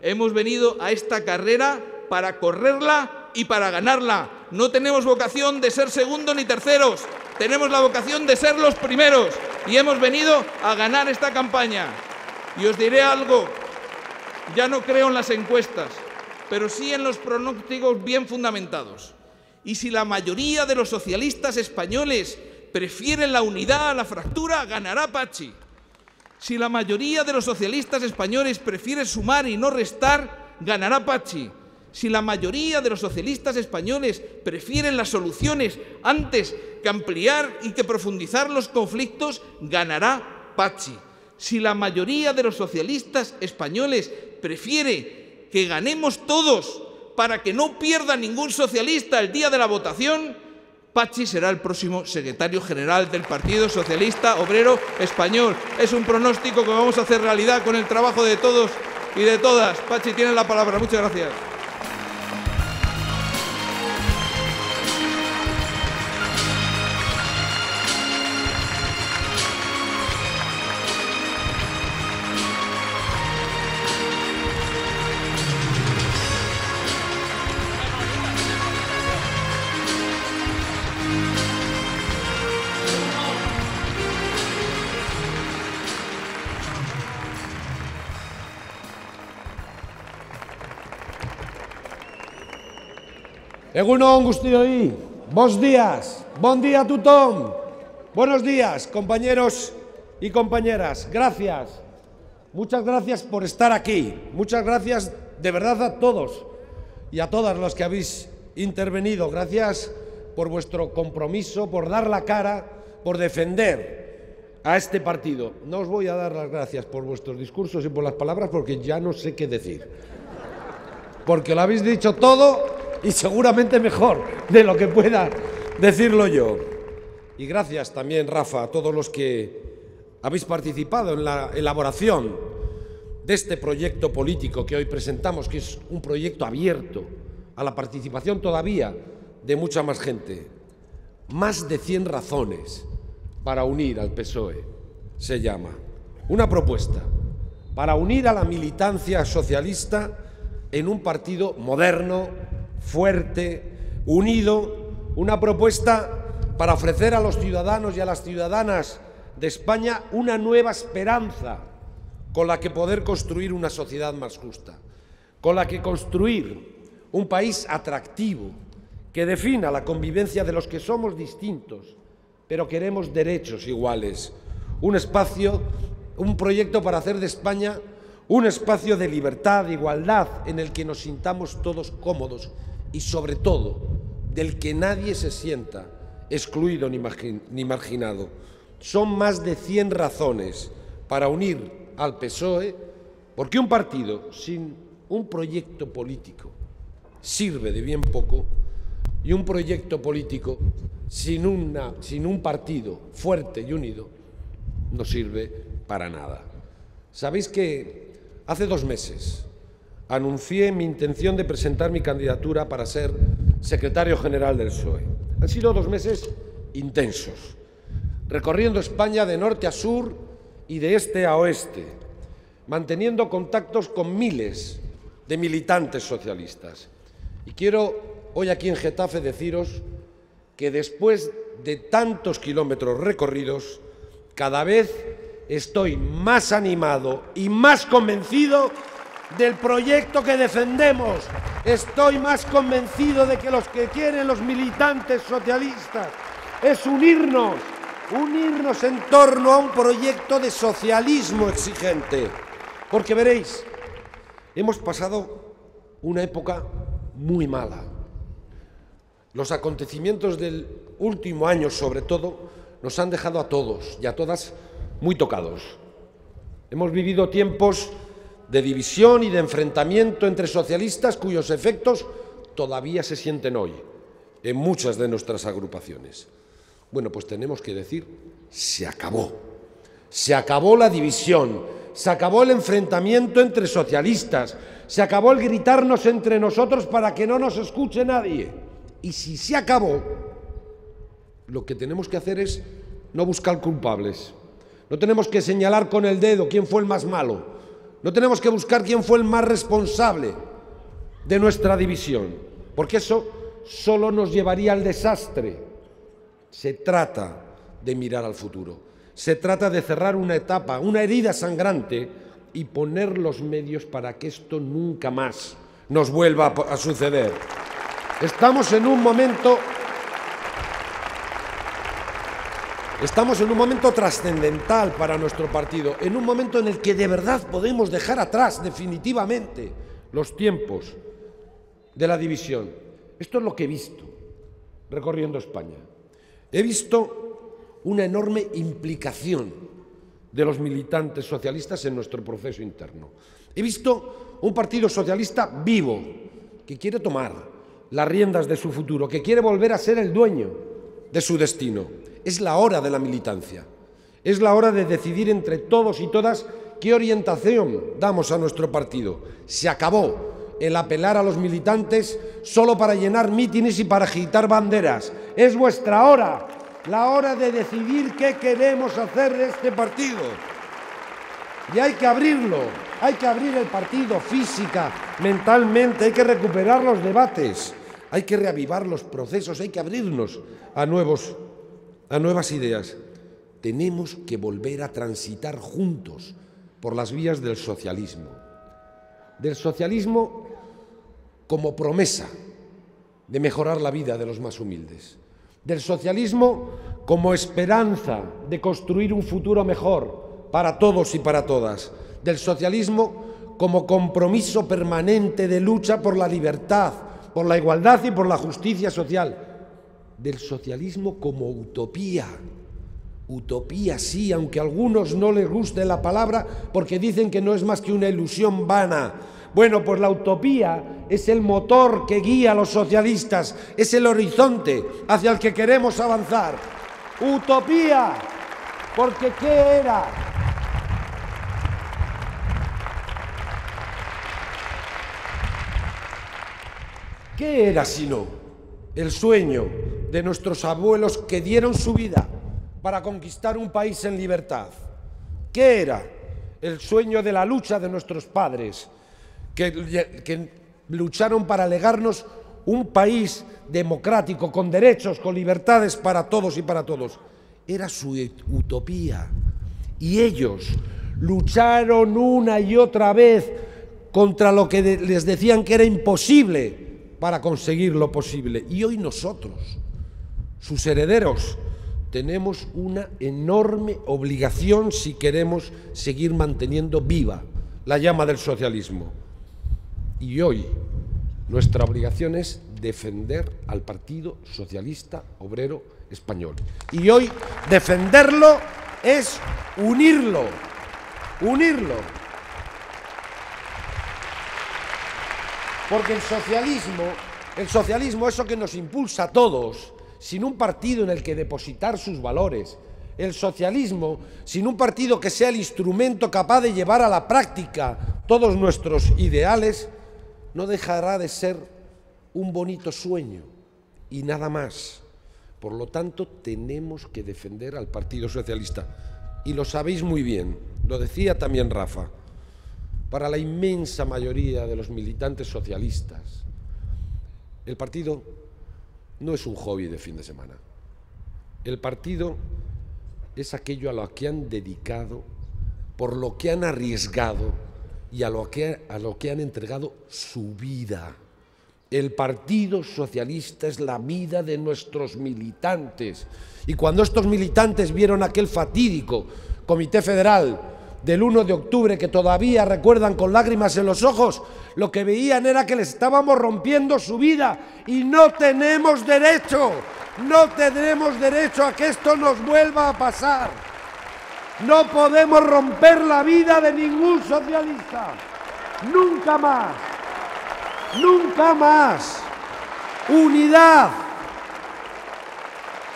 Hemos venido a esta carrera para correrla y para ganarla. No tenemos vocación de ser segundos ni terceros, tenemos la vocación de ser los primeros y hemos venido a ganar esta campaña. Y os diré algo, ya no creo en las encuestas, pero sí en los pronósticos bien fundamentados. Y si la mayoría de los socialistas españoles prefieren la unidad a la fractura, ganará Patxi. Si la mayoría de los socialistas españoles prefiere sumar y no restar, ganará Patxi. Si la mayoría de los socialistas españoles prefieren las soluciones antes que ampliar y que profundizar los conflictos, ganará Patxi. Si la mayoría de los socialistas españoles prefiere que ganemos todos para que no pierda ningún socialista el día de la votación, Patxi será el próximo secretario general del Partido Socialista Obrero Español. Es un pronóstico que vamos a hacer realidad con el trabajo de todos y de todas. Patxi, tiene la palabra. Muchas gracias. Egunon guztioi, bos días, buen día tutón, buenos días compañeros y compañeras, gracias, muchas gracias por estar aquí, muchas gracias de verdad a todos y a todas los que habéis intervenido, gracias por vuestro compromiso, por dar la cara, por defender a este partido. No os voy a dar las gracias por vuestros discursos y por las palabras porque ya no sé qué decir, porque lo habéis dicho todo. Y seguramente mejor de lo que pueda decirlo yo. Y gracias también, Rafa, a todos los que habéis participado en la elaboración de este proyecto político que hoy presentamos, que es un proyecto abierto a la participación todavía de mucha más gente. Más de 100 razones para unir al PSOE, se llama. Una propuesta para unir a la militancia socialista en un partido moderno, fuerte, unido, una propuesta para ofrecer a los ciudadanos y a las ciudadanas de España una nueva esperanza con la que poder construir una sociedad más justa, con la que construir un país atractivo que defina la convivencia de los que somos distintos, pero queremos derechos iguales, un espacio, un proyecto para hacer de España un espacio de libertad, de igualdad, en el que nos sintamos todos cómodos y, sobre todo, del que nadie se sienta excluido ni marginado. Son más de 100 razones para unir al PSOE, porque un partido sin un proyecto político sirve de bien poco y un proyecto político sin un partido fuerte y unido no sirve para nada. Sabéis que hace 2 meses anuncié mi intención de presentar mi candidatura para ser secretario general del PSOE. Han sido 2 meses intensos, recorriendo España de norte a sur y de este a oeste, manteniendo contactos con miles de militantes socialistas. Y quiero hoy aquí en Getafe deciros que después de tantos kilómetros recorridos, cada vez estoy más animado y más convencido del proyecto que defendemos. Estoy más convencido de que los que quieren los militantes socialistas es unirnos en torno a un proyecto de socialismo exigente. Porque veréis, hemos pasado una época muy mala. Los acontecimientos del último año, sobre todo, nos han dejado a todos y a todas muy tocados. Hemos vivido tiempos de división y de enfrentamiento entre socialistas cuyos efectos todavía se sienten hoy en muchas de nuestras agrupaciones. Bueno, pues tenemos que decir, se acabó. Se acabó la división, se acabó el enfrentamiento entre socialistas, se acabó el gritarnos entre nosotros para que no nos escuche nadie. Y si se acabó, lo que tenemos que hacer es no buscar culpables. No tenemos que señalar con el dedo quién fue el más malo. No tenemos que buscar quién fue el más responsable de nuestra división, porque eso solo nos llevaría al desastre. Se trata de mirar al futuro, se trata de cerrar una etapa, una herida sangrante y poner los medios para que esto nunca más nos vuelva a suceder. Estamos en un momento trascendental para nuestro partido, en un momento en el que de verdad podemos dejar atrás definitivamente los tiempos de la división. Esto es lo que he visto recorriendo España. He visto una enorme implicación de los militantes socialistas en nuestro proceso interno. He visto un partido socialista vivo que quiere tomar las riendas de su futuro, que quiere volver a ser el dueño de su destino. Es la hora de la militancia, es la hora de decidir entre todos y todas qué orientación damos a nuestro partido. Se acabó el apelar a los militantes solo para llenar mítines y para agitar banderas. Es vuestra hora, la hora de decidir qué queremos hacer de este partido. Y hay que abrirlo, hay que abrir el partido física, mentalmente, hay que recuperar los debates. Hay que reavivar los procesos, hay que abrirnos a nuevas ideas. Tenemos que volver a transitar juntos por las vías del socialismo. Del socialismo como promesa de mejorar la vida de los más humildes. Del socialismo como esperanza de construir un futuro mejor para todos y para todas. Del socialismo como compromiso permanente de lucha por la libertad, por la igualdad y por la justicia social, del socialismo como utopía. Utopía sí, aunque a algunos no les guste la palabra porque dicen que no es más que una ilusión vana. Bueno, pues la utopía es el motor que guía a los socialistas, es el horizonte hacia el que queremos avanzar. Utopía, porque ¿qué era? ¿Qué era sino el sueño de nuestros abuelos que dieron su vida para conquistar un país en libertad? ¿Qué era el sueño de la lucha de nuestros padres que lucharon para legarnos un país democrático, con derechos, con libertades para todos y para todos? Era su utopía. Y ellos lucharon una y otra vez contra lo que les decían que era imposible, para conseguir lo posible. Y hoy nosotros, sus herederos, tenemos una enorme obligación si queremos seguir manteniendo viva la llama del socialismo. Y hoy nuestra obligación es defender al Partido Socialista Obrero Español. Y hoy defenderlo es unirlo. Porque el socialismo, eso que nos impulsa a todos, sin un partido en el que depositar sus valores, el socialismo, sin un partido que sea el instrumento capaz de llevar a la práctica todos nuestros ideales, no dejará de ser un bonito sueño y nada más. Por lo tanto, tenemos que defender al Partido Socialista. Y lo sabéis muy bien, lo decía también Rafa, para la inmensa mayoría de los militantes socialistas, el partido no es un hobby de fin de semana. El partido es aquello a lo que han dedicado, por lo que han arriesgado y a lo que han entregado su vida. El Partido Socialista es la vida de nuestros militantes. Y cuando estos militantes vieron aquel fatídico Comité Federal del 1 de octubre, que todavía recuerdan con lágrimas en los ojos, lo que veían era que les estábamos rompiendo su vida. Y no tenemos derecho, no tendremos derecho a que esto nos vuelva a pasar. No podemos romper la vida de ningún socialista. Nunca más. Nunca más. Unidad.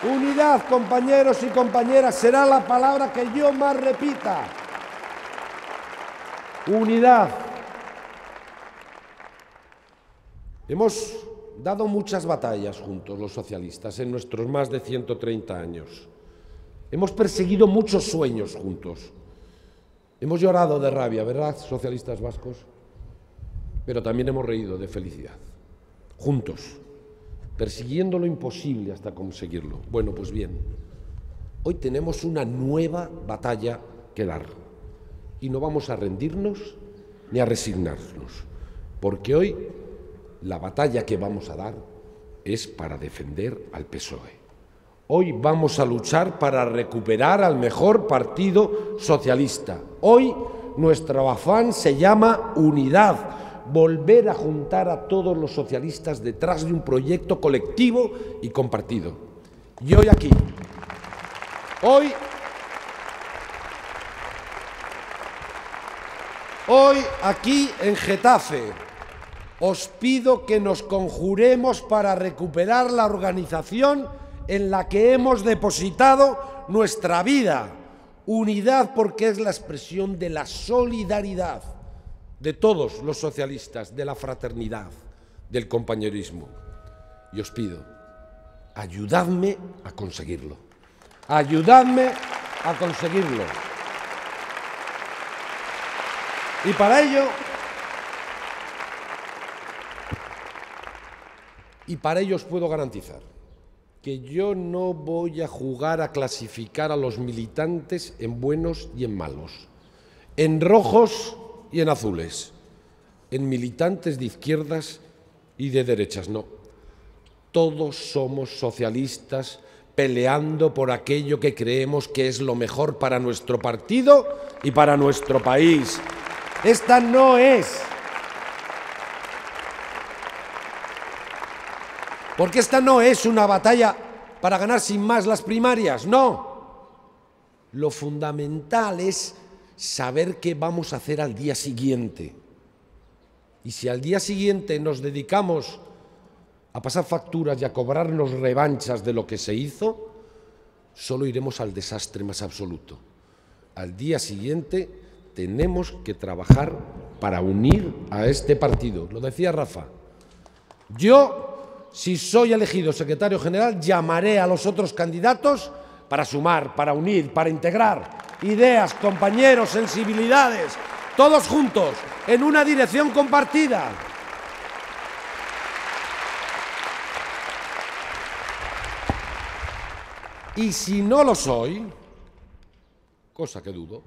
Unidad, compañeros y compañeras, será la palabra que yo más repita. Unidad. Hemos dado muchas batallas juntos los socialistas en nuestros más de 130 años. Hemos perseguido muchos sueños juntos. Hemos llorado de rabia, ¿verdad, socialistas vascos? Pero también hemos reído de felicidad. Juntos, persiguiendo lo imposible hasta conseguirlo. Bueno, pues bien, hoy tenemos una nueva batalla que dar. Y no vamos a rendirnos ni a resignarnos, porque hoy la batalla que vamos a dar es para defender al PSOE. Hoy vamos a luchar para recuperar al mejor Partido Socialista. Hoy nuestro afán se llama unidad, volver a juntar a todos los socialistas detrás de un proyecto colectivo y compartido. Y hoy aquí, hoy aquí en Getafe, os pido que nos conjuremos para recuperar la organización en la que hemos depositado nuestra vida. Unidad, porque es la expresión de la solidaridad de todos los socialistas, de la fraternidad, del compañerismo. Y os pido, ayudadme a conseguirlo. Ayudadme a conseguirlo. Y para ello... os puedo garantizar que yo no voy a jugar a clasificar a los militantes en buenos y en malos, en rojos y en azules, en militantes de izquierdas y de derechas, no. Todos somos socialistas peleando por aquello que creemos que es lo mejor para nuestro partido y para nuestro país. Esta no es... Porque esta no es una batalla para ganar sin más las primarias, no. Lo fundamental es saber qué vamos a hacer al día siguiente. Y si al día siguiente nos dedicamos a pasar facturas y a cobrarnos revanchas de lo que se hizo, solo iremos al desastre más absoluto. Al día siguiente tenemos que trabajar para unir a este partido. Lo decía Rafa. Yo... si soy elegido secretario general, llamaré a los otros candidatos para sumar, para unir, para integrar ideas, compañeros, sensibilidades, todos juntos, en una dirección compartida. Y si no lo soy, cosa que dudo,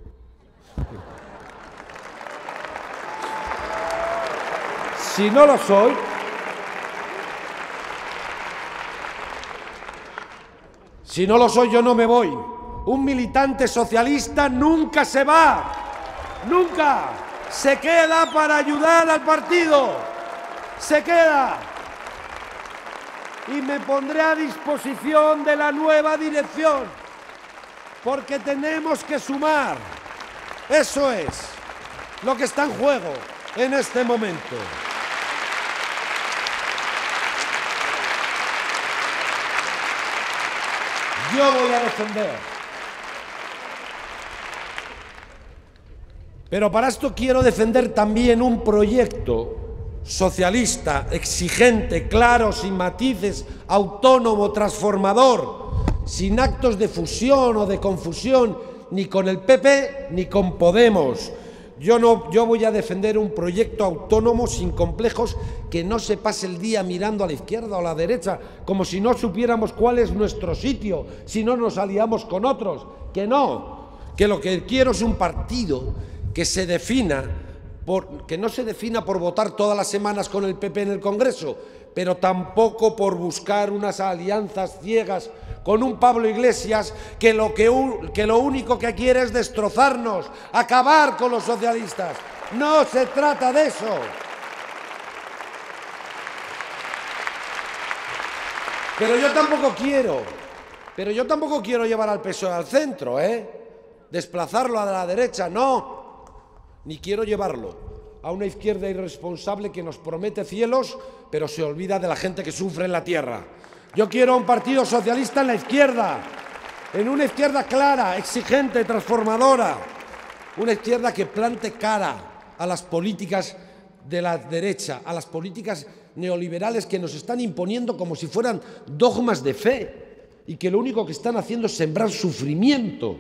si no lo soy, yo no me voy. Un militante socialista nunca se va, nunca. Se queda para ayudar al partido, se queda. Y me pondré a disposición de la nueva dirección, porque tenemos que sumar. Eso es lo que está en juego en este momento. Yo voy a defender. Pero para esto quiero defender también un proyecto socialista, exigente, claro, sin matices, autónomo, transformador, sin actos de fusión o de confusión, ni con el PP ni con Podemos. Yo voy a defender un proyecto autónomo sin complejos, que no se pase el día mirando a la izquierda o a la derecha, como si no supiéramos cuál es nuestro sitio, si no nos aliamos con otros. Que no, que lo que quiero es un partido que se defina por, que no se defina por votar todas las semanas con el PP en el Congreso, pero tampoco por buscar unas alianzas ciegas con un Pablo Iglesias que lo único que quiere es destrozarnos, acabar con los socialistas. No se trata de eso. Pero yo tampoco quiero llevar al PSOE al centro, desplazarlo a la derecha, no. Ni quiero llevarlo a una izquierda irresponsable que nos promete cielos, pero se olvida de la gente que sufre en la tierra. Yo quiero un partido socialista en la izquierda, en una izquierda clara, exigente, transformadora, una izquierda que plante cara a las políticas de la derecha, a las políticas neoliberales que nos están imponiendo como si fueran dogmas de fe y que lo único que están haciendo es sembrar sufrimiento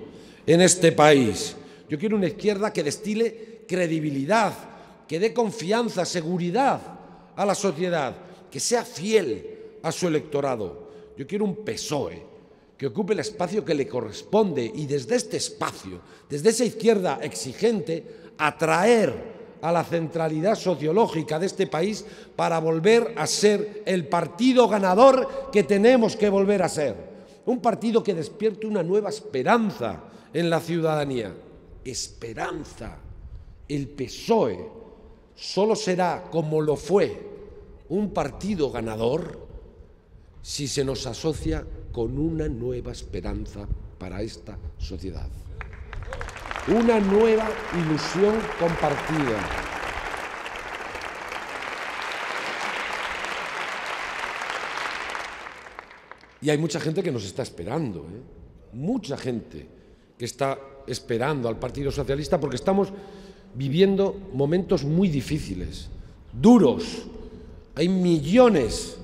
en este país. Yo quiero una izquierda que destile credibilidad, que dé confianza, seguridad a la sociedad, que sea fiel a su electorado. Yo quiero un PSOE que ocupe el espacio que le corresponde y desde este espacio, desde esa izquierda exigente, atraer a la centralidad sociológica de este país para volver a ser el partido ganador que tenemos que volver a ser. Un partido que despierte una nueva esperanza en la ciudadanía. Esperanza. El PSOE solo será, como lo fue, un partido ganador si se nos asocia con una nueva esperanza para esta sociedad. Una nueva ilusión compartida. Y hay mucha gente que nos está esperando, mucha gente que está esperando al Partido Socialista porque estamos viviendo momentos muy difíciles, duros. Hay millones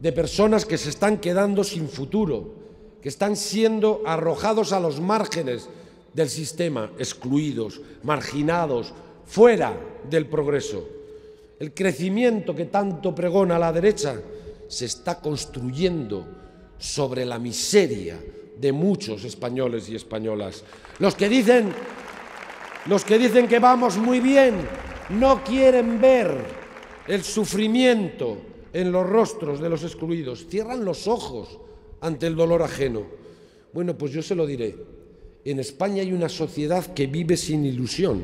de personas que se están quedando sin futuro, que están siendo arrojados a los márgenes del sistema, excluidos, marginados, fuera del progreso. El crecimiento que tanto pregona la derecha se está construyendo sobre la miseria de muchos españoles y españolas. Los que dicen que vamos muy bien no quieren ver el sufrimiento en los rostros de los excluidos, cierran los ojos ante el dolor ajeno. Bueno, pues yo se lo diré. En España hay una sociedad que vive sin ilusión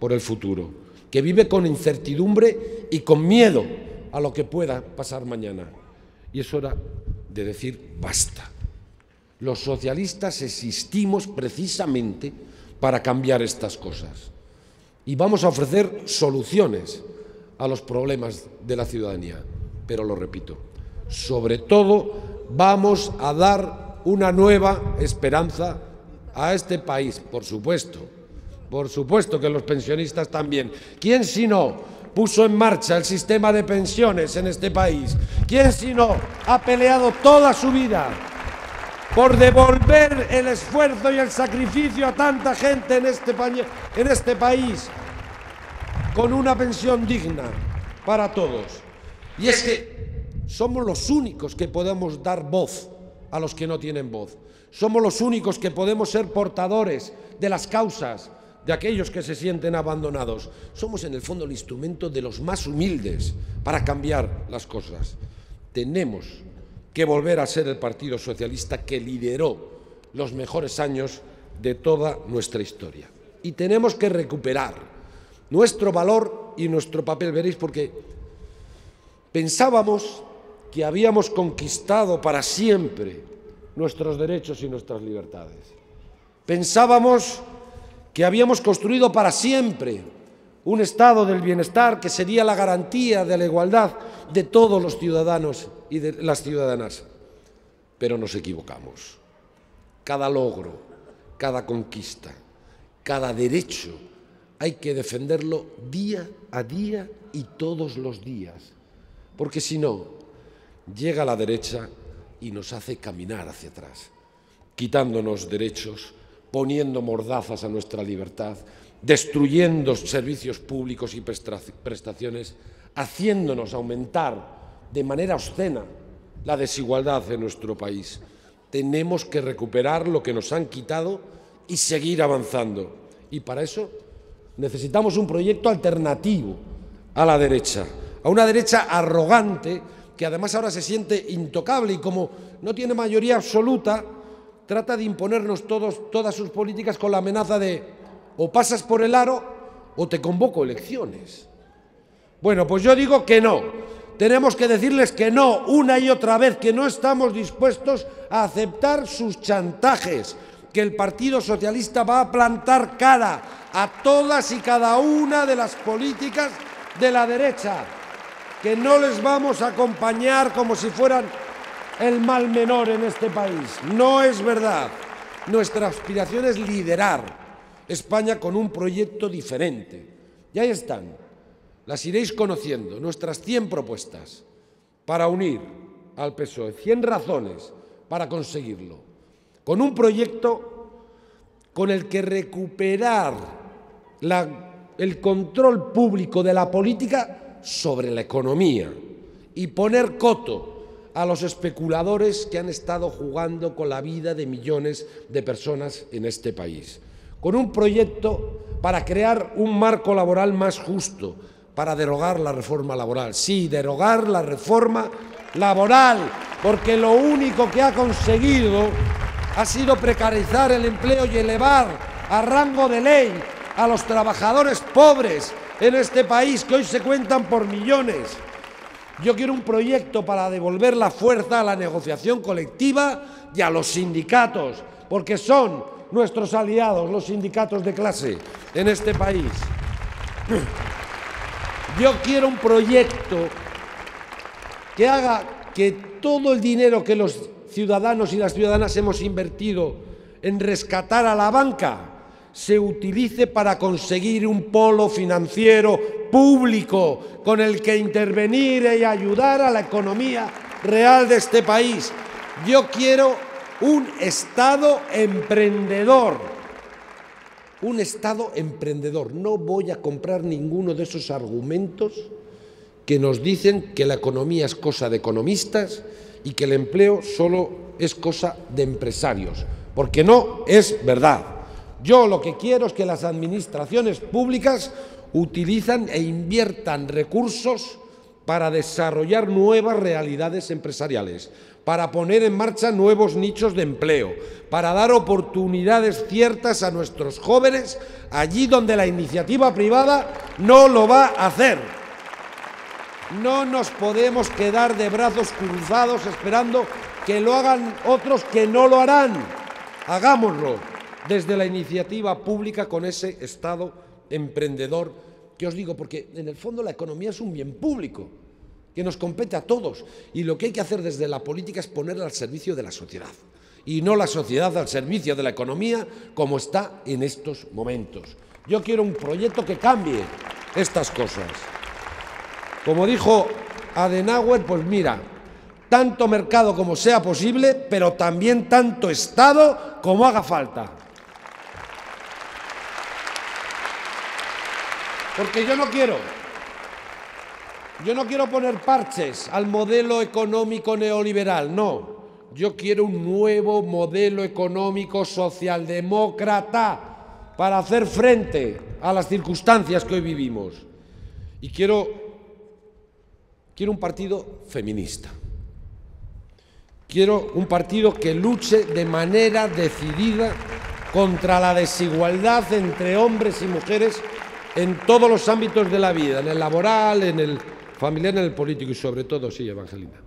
por el futuro, que vive con incertidumbre y con miedo a lo que pueda pasar mañana. Y es hora de decir basta. Los socialistas existimos precisamente para cambiar estas cosas. Y vamos a ofrecer soluciones a los problemas de la ciudadanía. Pero lo repito, sobre todo vamos a dar una nueva esperanza a este país, por supuesto que los pensionistas también. ¿Quién si no puso en marcha el sistema de pensiones en este país? ¿Quién si no ha peleado toda su vida por devolver el esfuerzo y el sacrificio a tanta gente en este país con una pensión digna para todos? Y es que somos los únicos que podemos dar voz a los que no tienen voz. Somos los únicos que podemos ser portadores de las causas de aquellos que se sienten abandonados. Somos, en el fondo, el instrumento de los más humildes para cambiar las cosas. Tenemos que volver a ser el Partido Socialista que lideró los mejores años de toda nuestra historia. Y tenemos que recuperar nuestro valor y nuestro papel. Veréis por qué. Pensábamos que habíamos conquistado para siempre nuestros derechos y nuestras libertades. Pensábamos que habíamos construido para siempre un estado del bienestar que sería la garantía de la igualdad de todos los ciudadanos y de las ciudadanas. Pero nos equivocamos. Cada logro, cada conquista, cada derecho hay que defenderlo día a día y todos los días, porque si no, llega la derecha y nos hace caminar hacia atrás, quitándonos derechos, poniendo mordazas a nuestra libertad, destruyendo servicios públicos y prestaciones, haciéndonos aumentar de manera obscena la desigualdad en nuestro país. Tenemos que recuperar lo que nos han quitado y seguir avanzando. Y para eso necesitamos un proyecto alternativo a la derecha, a una derecha arrogante que además ahora se siente intocable y, como no tiene mayoría absoluta, trata de imponernos todas sus políticas con la amenaza de o pasas por el aro o te convoco a elecciones. Bueno, pues yo digo que no. Tenemos que decirles que no, una y otra vez, que no estamos dispuestos a aceptar sus chantajes, que el Partido Socialista va a plantar cara a todas y cada una de las políticas de la derecha, que no les vamos a acompañar como si fueran el mal menor en este país. No es verdad. Nuestra aspiración es liderar España con un proyecto diferente. Y ahí están. Las iréis conociendo, nuestras 100 propuestas para unir al PSOE, 100 razones para conseguirlo, con un proyecto con el que recuperar el control público de la política sobre la economía y poner coto a los especuladores que han estado jugando con la vida de millones de personas en este país, con un proyecto para crear un marco laboral más justo, para derogar la reforma laboral. Sí, derogar la reforma laboral, porque lo único que ha conseguido ha sido precarizar el empleo y elevar a rango de ley a los trabajadores pobres en este país, que hoy se cuentan por millones. Yo quiero un proyecto para devolver la fuerza a la negociación colectiva y a los sindicatos, porque son nuestros aliados, los sindicatos de clase, en este país. Yo quiero un proyecto que haga que todo el dinero que los ciudadanos y las ciudadanas hemos invertido en rescatar a la banca se utilice para conseguir un polo financiero público con el que intervenir y ayudar a la economía real de este país. Yo quiero un Estado emprendedor. Un Estado emprendedor. No voy a comprar ninguno de esos argumentos que nos dicen que la economía es cosa de economistas y que el empleo solo es cosa de empresarios, porque no es verdad. Yo lo que quiero es que las administraciones públicas utilizan e inviertan recursos para desarrollar nuevas realidades empresariales, para poner en marcha nuevos nichos de empleo, para dar oportunidades ciertas a nuestros jóvenes allí donde la iniciativa privada no lo va a hacer. No nos podemos quedar de brazos cruzados esperando que lo hagan otros que no lo harán. Hagámoslo desde la iniciativa pública con ese Estado emprendedor que os digo, porque en el fondo la economía es un bien público que nos compete a todos, y lo que hay que hacer desde la política es ponerla al servicio de la sociedad y no la sociedad al servicio de la economía como está en estos momentos. Yo quiero un proyecto que cambie estas cosas. Como dijo Adenauer, pues mira, tanto mercado como sea posible, pero también tanto Estado como haga falta. Porque yo no quiero poner parches al modelo económico neoliberal, no. Yo quiero un nuevo modelo económico socialdemócrata para hacer frente a las circunstancias que hoy vivimos. Y quiero un partido feminista. Quiero un partido que luche de manera decidida contra la desigualdad entre hombres y mujeres en todos los ámbitos de la vida, en el laboral, en el familiar, en el político y sobre todo, sí, Evangelina.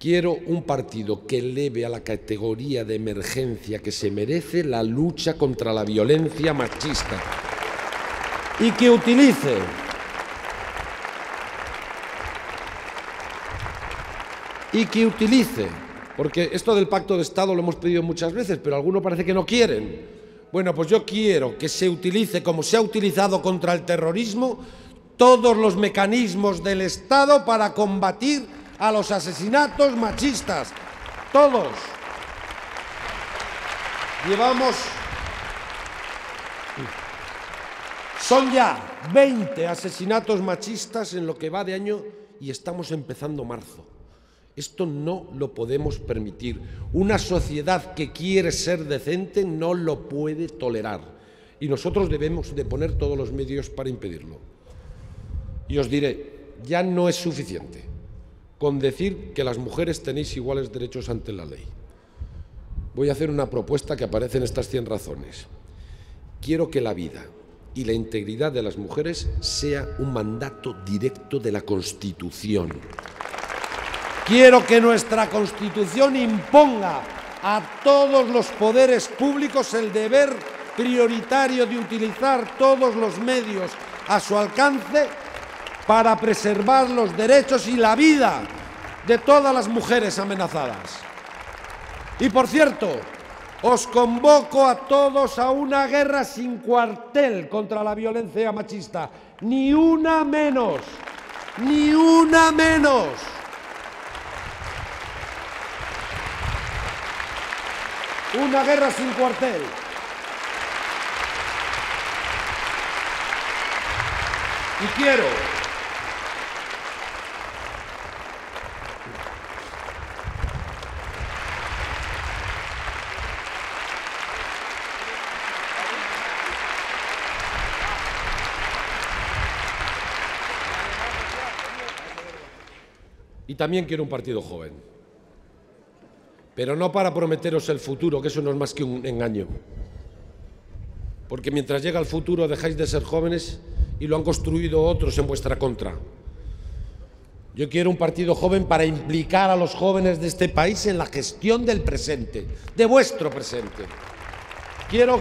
Quiero un partido que eleve a la categoría de emergencia que se merece la lucha contra la violencia machista y que utilice porque esto del pacto de Estado lo hemos pedido muchas veces, pero algunos parece que no quieren. Bueno, pues yo quiero que se utilice, como se ha utilizado contra el terrorismo, todos los mecanismos del Estado para combatir a los asesinatos machistas. Todos. Llevamos... Son ya 20 asesinatos machistas en lo que va de año y estamos empezando marzo. Esto no lo podemos permitir. Una sociedad que quiere ser decente no lo puede tolerar y nosotros debemos de poner todos los medios para impedirlo. Y os diré, ya no es suficiente con decir que las mujeres tenéis iguales derechos ante la ley. Voy a hacer una propuesta que aparece en estas 100 razones. Quiero que la vida y la integridad de las mujeres sea un mandato directo de la Constitución. Quiero que nuestra Constitución imponga a todos los poderes públicos el deber prioritario de utilizar todos los medios a su alcance para preservar los derechos y la vida de todas las mujeres amenazadas. Y por cierto, os convoco a todos a una guerra sin cuartel contra la violencia machista. Ni una menos, ni una menos. Una guerra sin cuartel. Y quiero... Y también quiero un partido joven, pero no para prometeros el futuro, que eso no es más que un engaño, porque mientras llega el futuro dejáis de ser jóvenes y lo han construido otros en vuestra contra. Yo quiero un partido joven para implicar a los jóvenes de este país en la gestión del presente, de vuestro presente. Quiero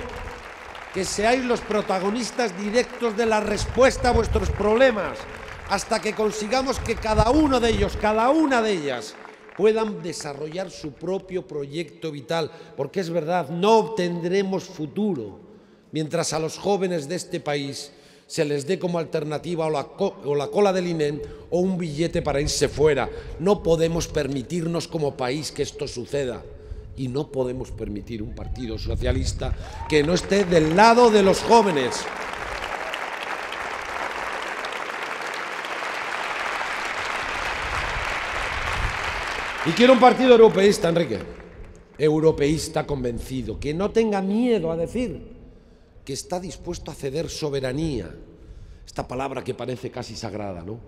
que seáis los protagonistas directos de la respuesta a vuestros problemas, hasta que consigamos que cada uno de ellos, cada una de ellas, puedan desarrollar su propio proyecto vital. Porque es verdad, no obtendremos futuro mientras a los jóvenes de este país se les dé como alternativa o la cola del INEM o un billete para irse fuera. No podemos permitirnos como país que esto suceda. Y no podemos permitir un partido socialista que no esté del lado de los jóvenes. Y quiero un partido europeísta, Enrique, europeísta convencido, que no tenga miedo a decir que está dispuesto a ceder soberanía, esta palabra que parece casi sagrada, ¿no?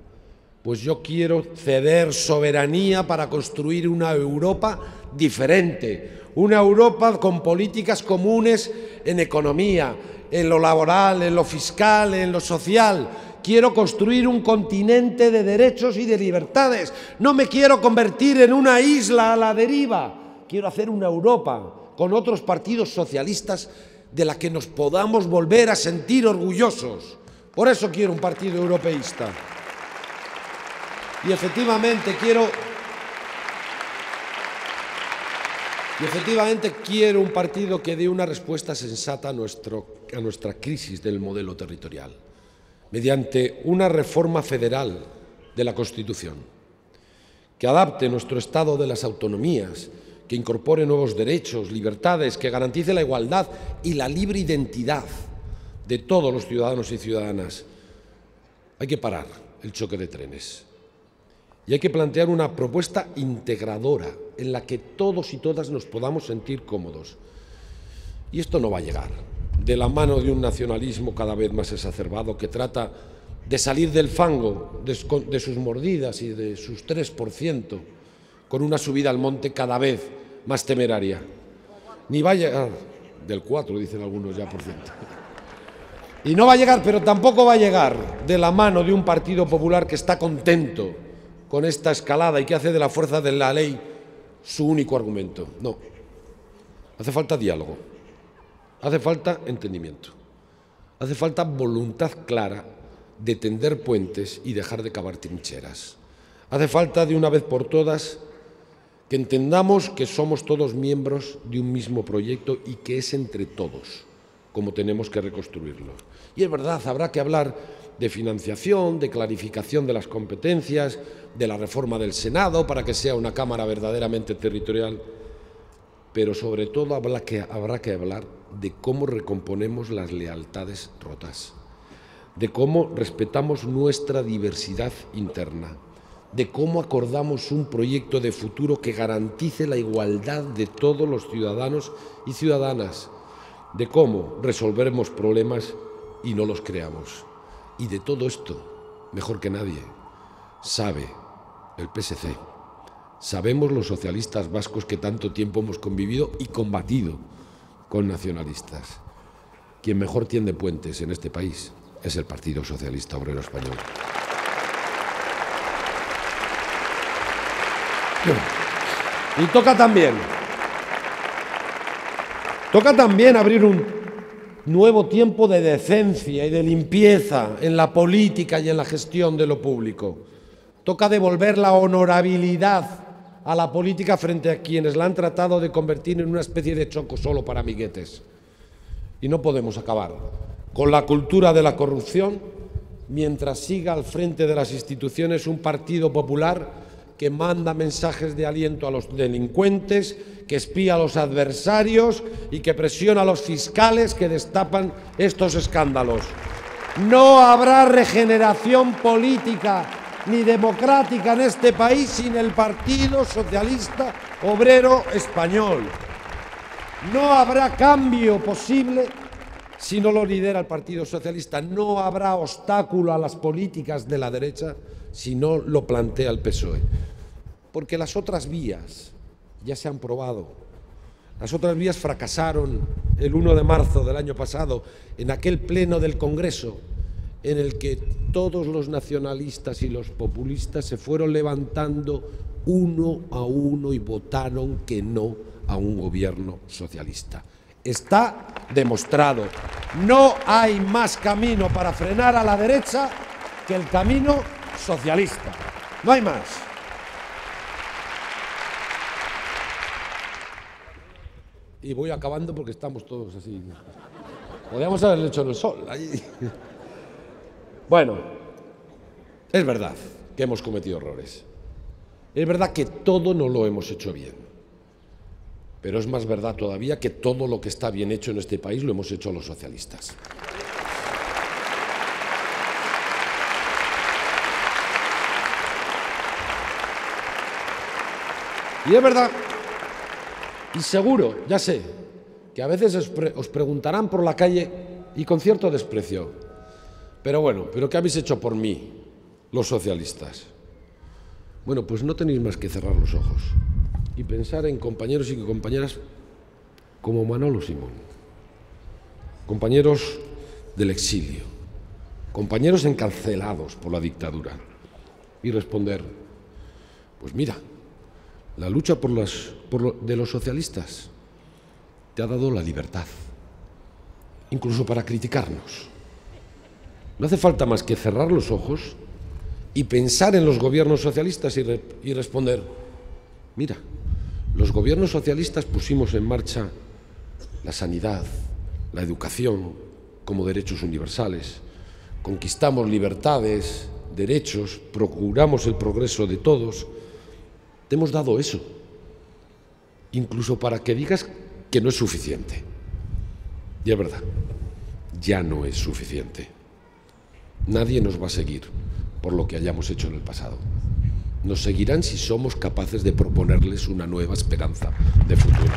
Pues yo quiero ceder soberanía para construir una Europa diferente, una Europa con políticas comunes en economía, en lo laboral, en lo fiscal, en lo social. Quiero construir un continente de derechos y de libertades. No me quiero convertir en una isla a la deriva. Quiero hacer una Europa con otros partidos socialistas de la que nos podamos volver a sentir orgullosos. Por eso quiero un partido europeísta. Y efectivamente quiero un partido que dé una respuesta sensata a nuestra crisis del modelo territorial, mediante una reforma federal de la Constitución, que adapte nuestro Estado de las autonomías, que incorpore nuevos derechos, libertades, que garantice la igualdad y la libre identidad de todos los ciudadanos y ciudadanas. Hay que parar el choque de trenes y hay que plantear una propuesta integradora en la que todos y todas nos podamos sentir cómodos. Y esto no va a llegar de la mano de un nacionalismo cada vez más exacerbado que trata de salir del fango de sus mordidas y de sus 3% con una subida al monte cada vez más temeraria. Ni va a llegar, del 4 dicen algunos ya por ciento. Y no va a llegar, pero tampoco va a llegar de la mano de un Partido Popular que está contento con esta escalada y que hace de la fuerza de la ley su único argumento. No, hace falta diálogo. Hace falta entendimiento, hace falta voluntad clara de tender puentes y dejar de cavar trincheras. Hace falta de una vez por todas que entendamos que somos todos miembros de un mismo proyecto y que es entre todos, como tenemos que reconstruirlo. Y es verdad, habrá que hablar de financiación, de clarificación de las competencias, de la reforma del Senado para que sea una Cámara verdaderamente territorial, pero sobre todo habrá que hablar de cómo recomponemos las lealtades rotas, de cómo respetamos nuestra diversidad interna, de cómo acordamos un proyecto de futuro que garantice la igualdad de todos los ciudadanos y ciudadanas, de cómo resolveremos problemas y no los creamos. Y de todo esto, mejor que nadie, sabe el PSC. Sabemos los socialistas vascos que tanto tiempo hemos convivido y combatido con nacionalistas. Quien mejor tiende puentes en este país es el Partido Socialista Obrero Español. Y toca también abrir un nuevo tiempo de decencia y de limpieza en la política y en la gestión de lo público. Toca devolver la honorabilidad a la política frente a quienes la han tratado de convertir en una especie de choco solo para amiguetes. Y no podemos acabar con la cultura de la corrupción mientras siga al frente de las instituciones un Partido Popular que manda mensajes de aliento a los delincuentes, que espía a los adversarios y que presiona a los fiscales que destapan estos escándalos. No habrá regeneración política ni democrática en este país sin el Partido Socialista Obrero Español. No habrá cambio posible si no lo lidera el Partido Socialista. No habrá obstáculo a las políticas de la derecha si no lo plantea el PSOE. Porque las otras vías ya se han probado. Las otras vías fracasaron el 1 de marzo del año pasado, en aquel pleno del Congreso, en el que todos los nacionalistas y los populistas se fueron levantando uno a uno y votaron que no a un gobierno socialista. Está demostrado. No hay más camino para frenar a la derecha que el camino socialista. No hay más. Y voy acabando porque estamos todos así. Podríamos haberlo hecho en el sol. Allí. Bueno, es verdad que hemos cometido errores. Es verdad que todo no lo hemos hecho bien. Pero es más verdad todavía que todo lo que está bien hecho en este país lo hemos hecho los socialistas. Y es verdad, y seguro, ya sé, que a veces os preguntarán por la calle y con cierto desprecio, pero bueno, ¿pero qué habéis hecho por mí, los socialistas? Bueno, pues no tenéis más que cerrar los ojos y pensar en compañeros y compañeras como Manolo Simón, compañeros del exilio, compañeros encarcelados por la dictadura, y responder, pues mira, la lucha de los socialistas te ha dado la libertad, incluso para criticarnos. No hace falta más que cerrar los ojos y pensar en los gobiernos socialistas y responder, mira, los gobiernos socialistas pusimos en marcha la sanidad, la educación como derechos universales, conquistamos libertades, derechos, procuramos el progreso de todos. Te hemos dado eso, incluso para que digas que no es suficiente. Y es verdad, ya no es suficiente. Nadie nos va a seguir por lo que hayamos hecho en el pasado. Nos seguirán si somos capaces de proponerles una nueva esperanza de futuro.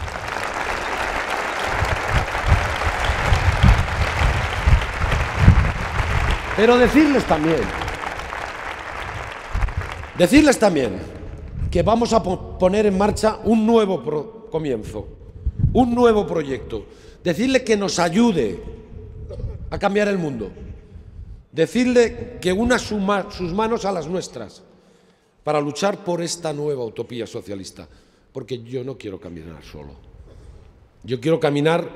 Pero decirles también que vamos a poner en marcha un nuevo comienzo, un nuevo proyecto. Decirle que nos ayude a cambiar el mundo. Decirle que una sus manos a las nuestras para luchar por esta nueva utopía socialista. Porque yo no quiero caminar solo. Yo quiero caminar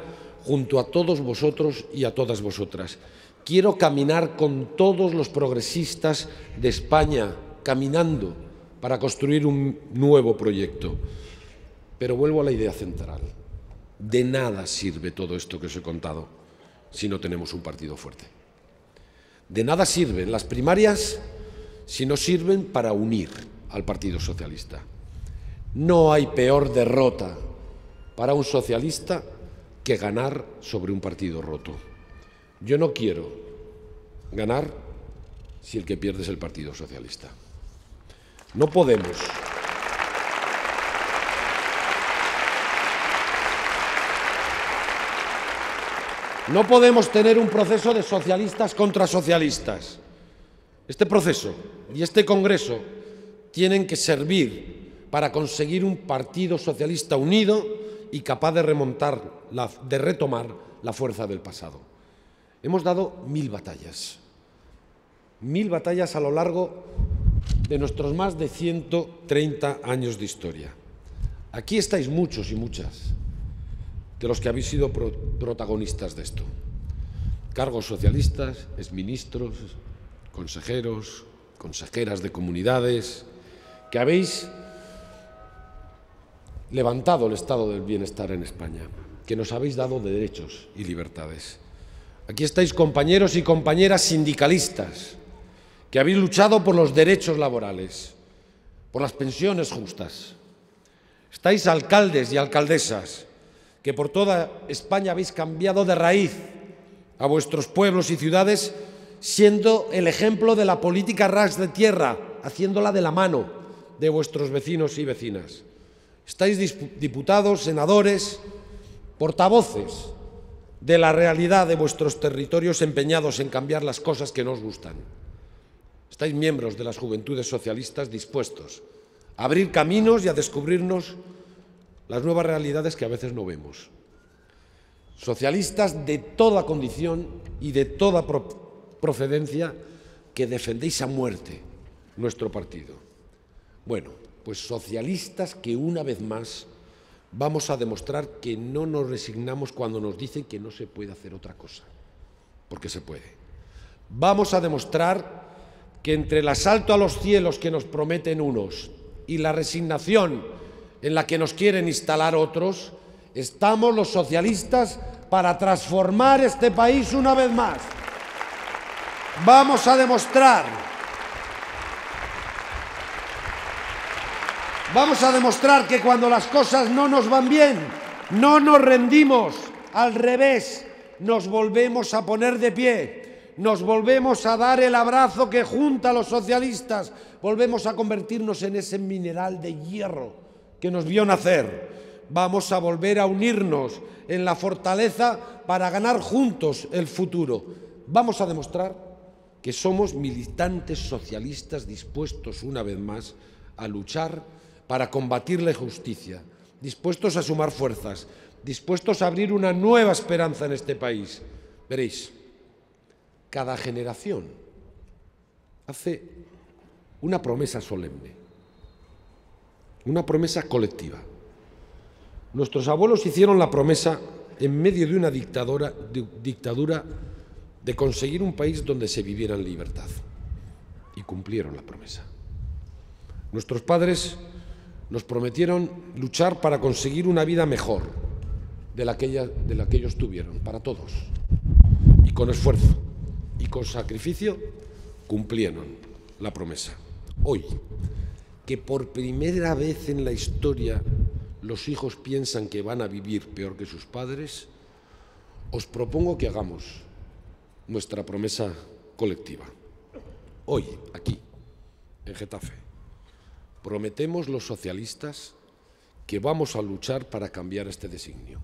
junto a todos vosotros y a todas vosotras. Quiero caminar con todos los progresistas de España, caminando para construir un nuevo proyecto. Pero vuelvo a la idea central. De nada sirve todo esto que os he contado si no tenemos un partido fuerte. De nada sirven las primarias si no sirven para unir al Partido Socialista. No hay peor derrota para un socialista que ganar sobre un partido roto. Yo no quiero ganar si el que pierde es el Partido Socialista. No podemos. No podemos tener un proceso de socialistas contra socialistas. Este proceso y este Congreso tienen que servir para conseguir un Partido Socialista unido y capaz de retomar la fuerza del pasado. Hemos dado 1000 batallas. 1000 batallas a lo largo de nuestros más de 130 años de historia. Aquí estáis muchos y muchas de los que habéis sido protagonistas de esto. Cargos socialistas, exministros, consejeros, consejeras de comunidades, que habéis levantado el estado del bienestar en España, que nos habéis dado de derechos y libertades. Aquí estáis compañeros y compañeras sindicalistas, que habéis luchado por los derechos laborales, por las pensiones justas. Estáis alcaldes y alcaldesas, que por toda España habéis cambiado de raíz a vuestros pueblos y ciudades, siendo el ejemplo de la política ras de tierra, haciéndola de la mano de vuestros vecinos y vecinas. Estáis diputados, senadores, portavoces de la realidad de vuestros territorios, empeñados en cambiar las cosas que no os gustan. Estáis miembros de las juventudes socialistas dispuestos a abrir caminos y a descubrirnos las nuevas realidades que a veces no vemos. Socialistas de toda condición y de toda procedencia que defendéis a muerte nuestro partido. Bueno, pues socialistas que una vez más vamos a demostrar que no nos resignamos cuando nos dicen que no se puede hacer otra cosa, porque se puede. Vamos a demostrar que entre el asalto a los cielos que nos prometen unos y la resignación en la que nos quieren instalar otros, estamos los socialistas para transformar este país una vez más. Vamos a demostrar que cuando las cosas no nos van bien, no nos rendimos, al revés, nos volvemos a poner de pie, nos volvemos a dar el abrazo que junta a los socialistas, volvemos a convertirnos en ese mineral de hierro que nos vio nacer. Vamos a volver a unirnos en la fortaleza para ganar juntos el futuro. Vamos a demostrar que somos militantes socialistas dispuestos una vez más a luchar para combatir la injusticia, dispuestos a sumar fuerzas, dispuestos a abrir una nueva esperanza en este país. Veréis, cada generación hace una promesa solemne, una promesa colectiva. Nuestros abuelos hicieron la promesa, en medio de una dictadura, de conseguir un país donde se viviera en libertad. Y cumplieron la promesa. Nuestros padres nos prometieron luchar para conseguir una vida mejor de la que ellos tuvieron, para todos. Y con esfuerzo y con sacrificio cumplieron la promesa. Hoy, que por primera vez en la historia los hijos piensan que van a vivir peor que sus padres, os propongo que hagamos nuestra promesa colectiva. Hoy, aquí, en Getafe, prometemos los socialistas que vamos a luchar para cambiar este designio.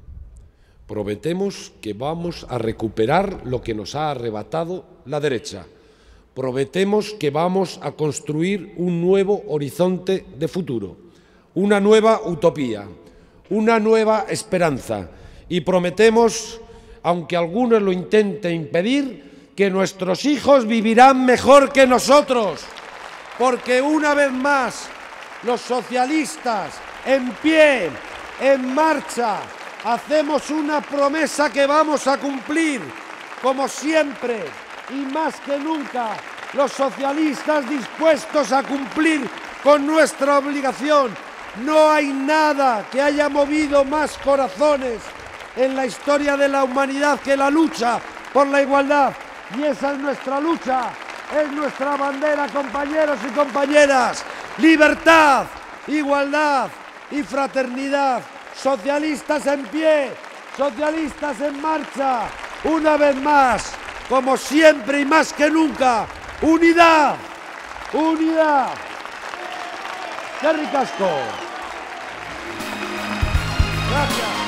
Prometemos que vamos a recuperar lo que nos ha arrebatado la derecha. Prometemos que vamos a construir un nuevo horizonte de futuro, una nueva utopía, una nueva esperanza. Y prometemos, aunque algunos lo intenten impedir, que nuestros hijos vivirán mejor que nosotros. Porque una vez más, los socialistas, en pie, en marcha, hacemos una promesa que vamos a cumplir, como siempre. Y más que nunca, los socialistas dispuestos a cumplir con nuestra obligación. No hay nada que haya movido más corazones en la historia de la humanidad que la lucha por la igualdad. Y esa es nuestra lucha, es nuestra bandera, compañeros y compañeras. Libertad, igualdad y fraternidad. Socialistas en pie, socialistas en marcha. Una vez más, como siempre y más que nunca, unidad, unidad. ¡Qué ricasco! Gracias.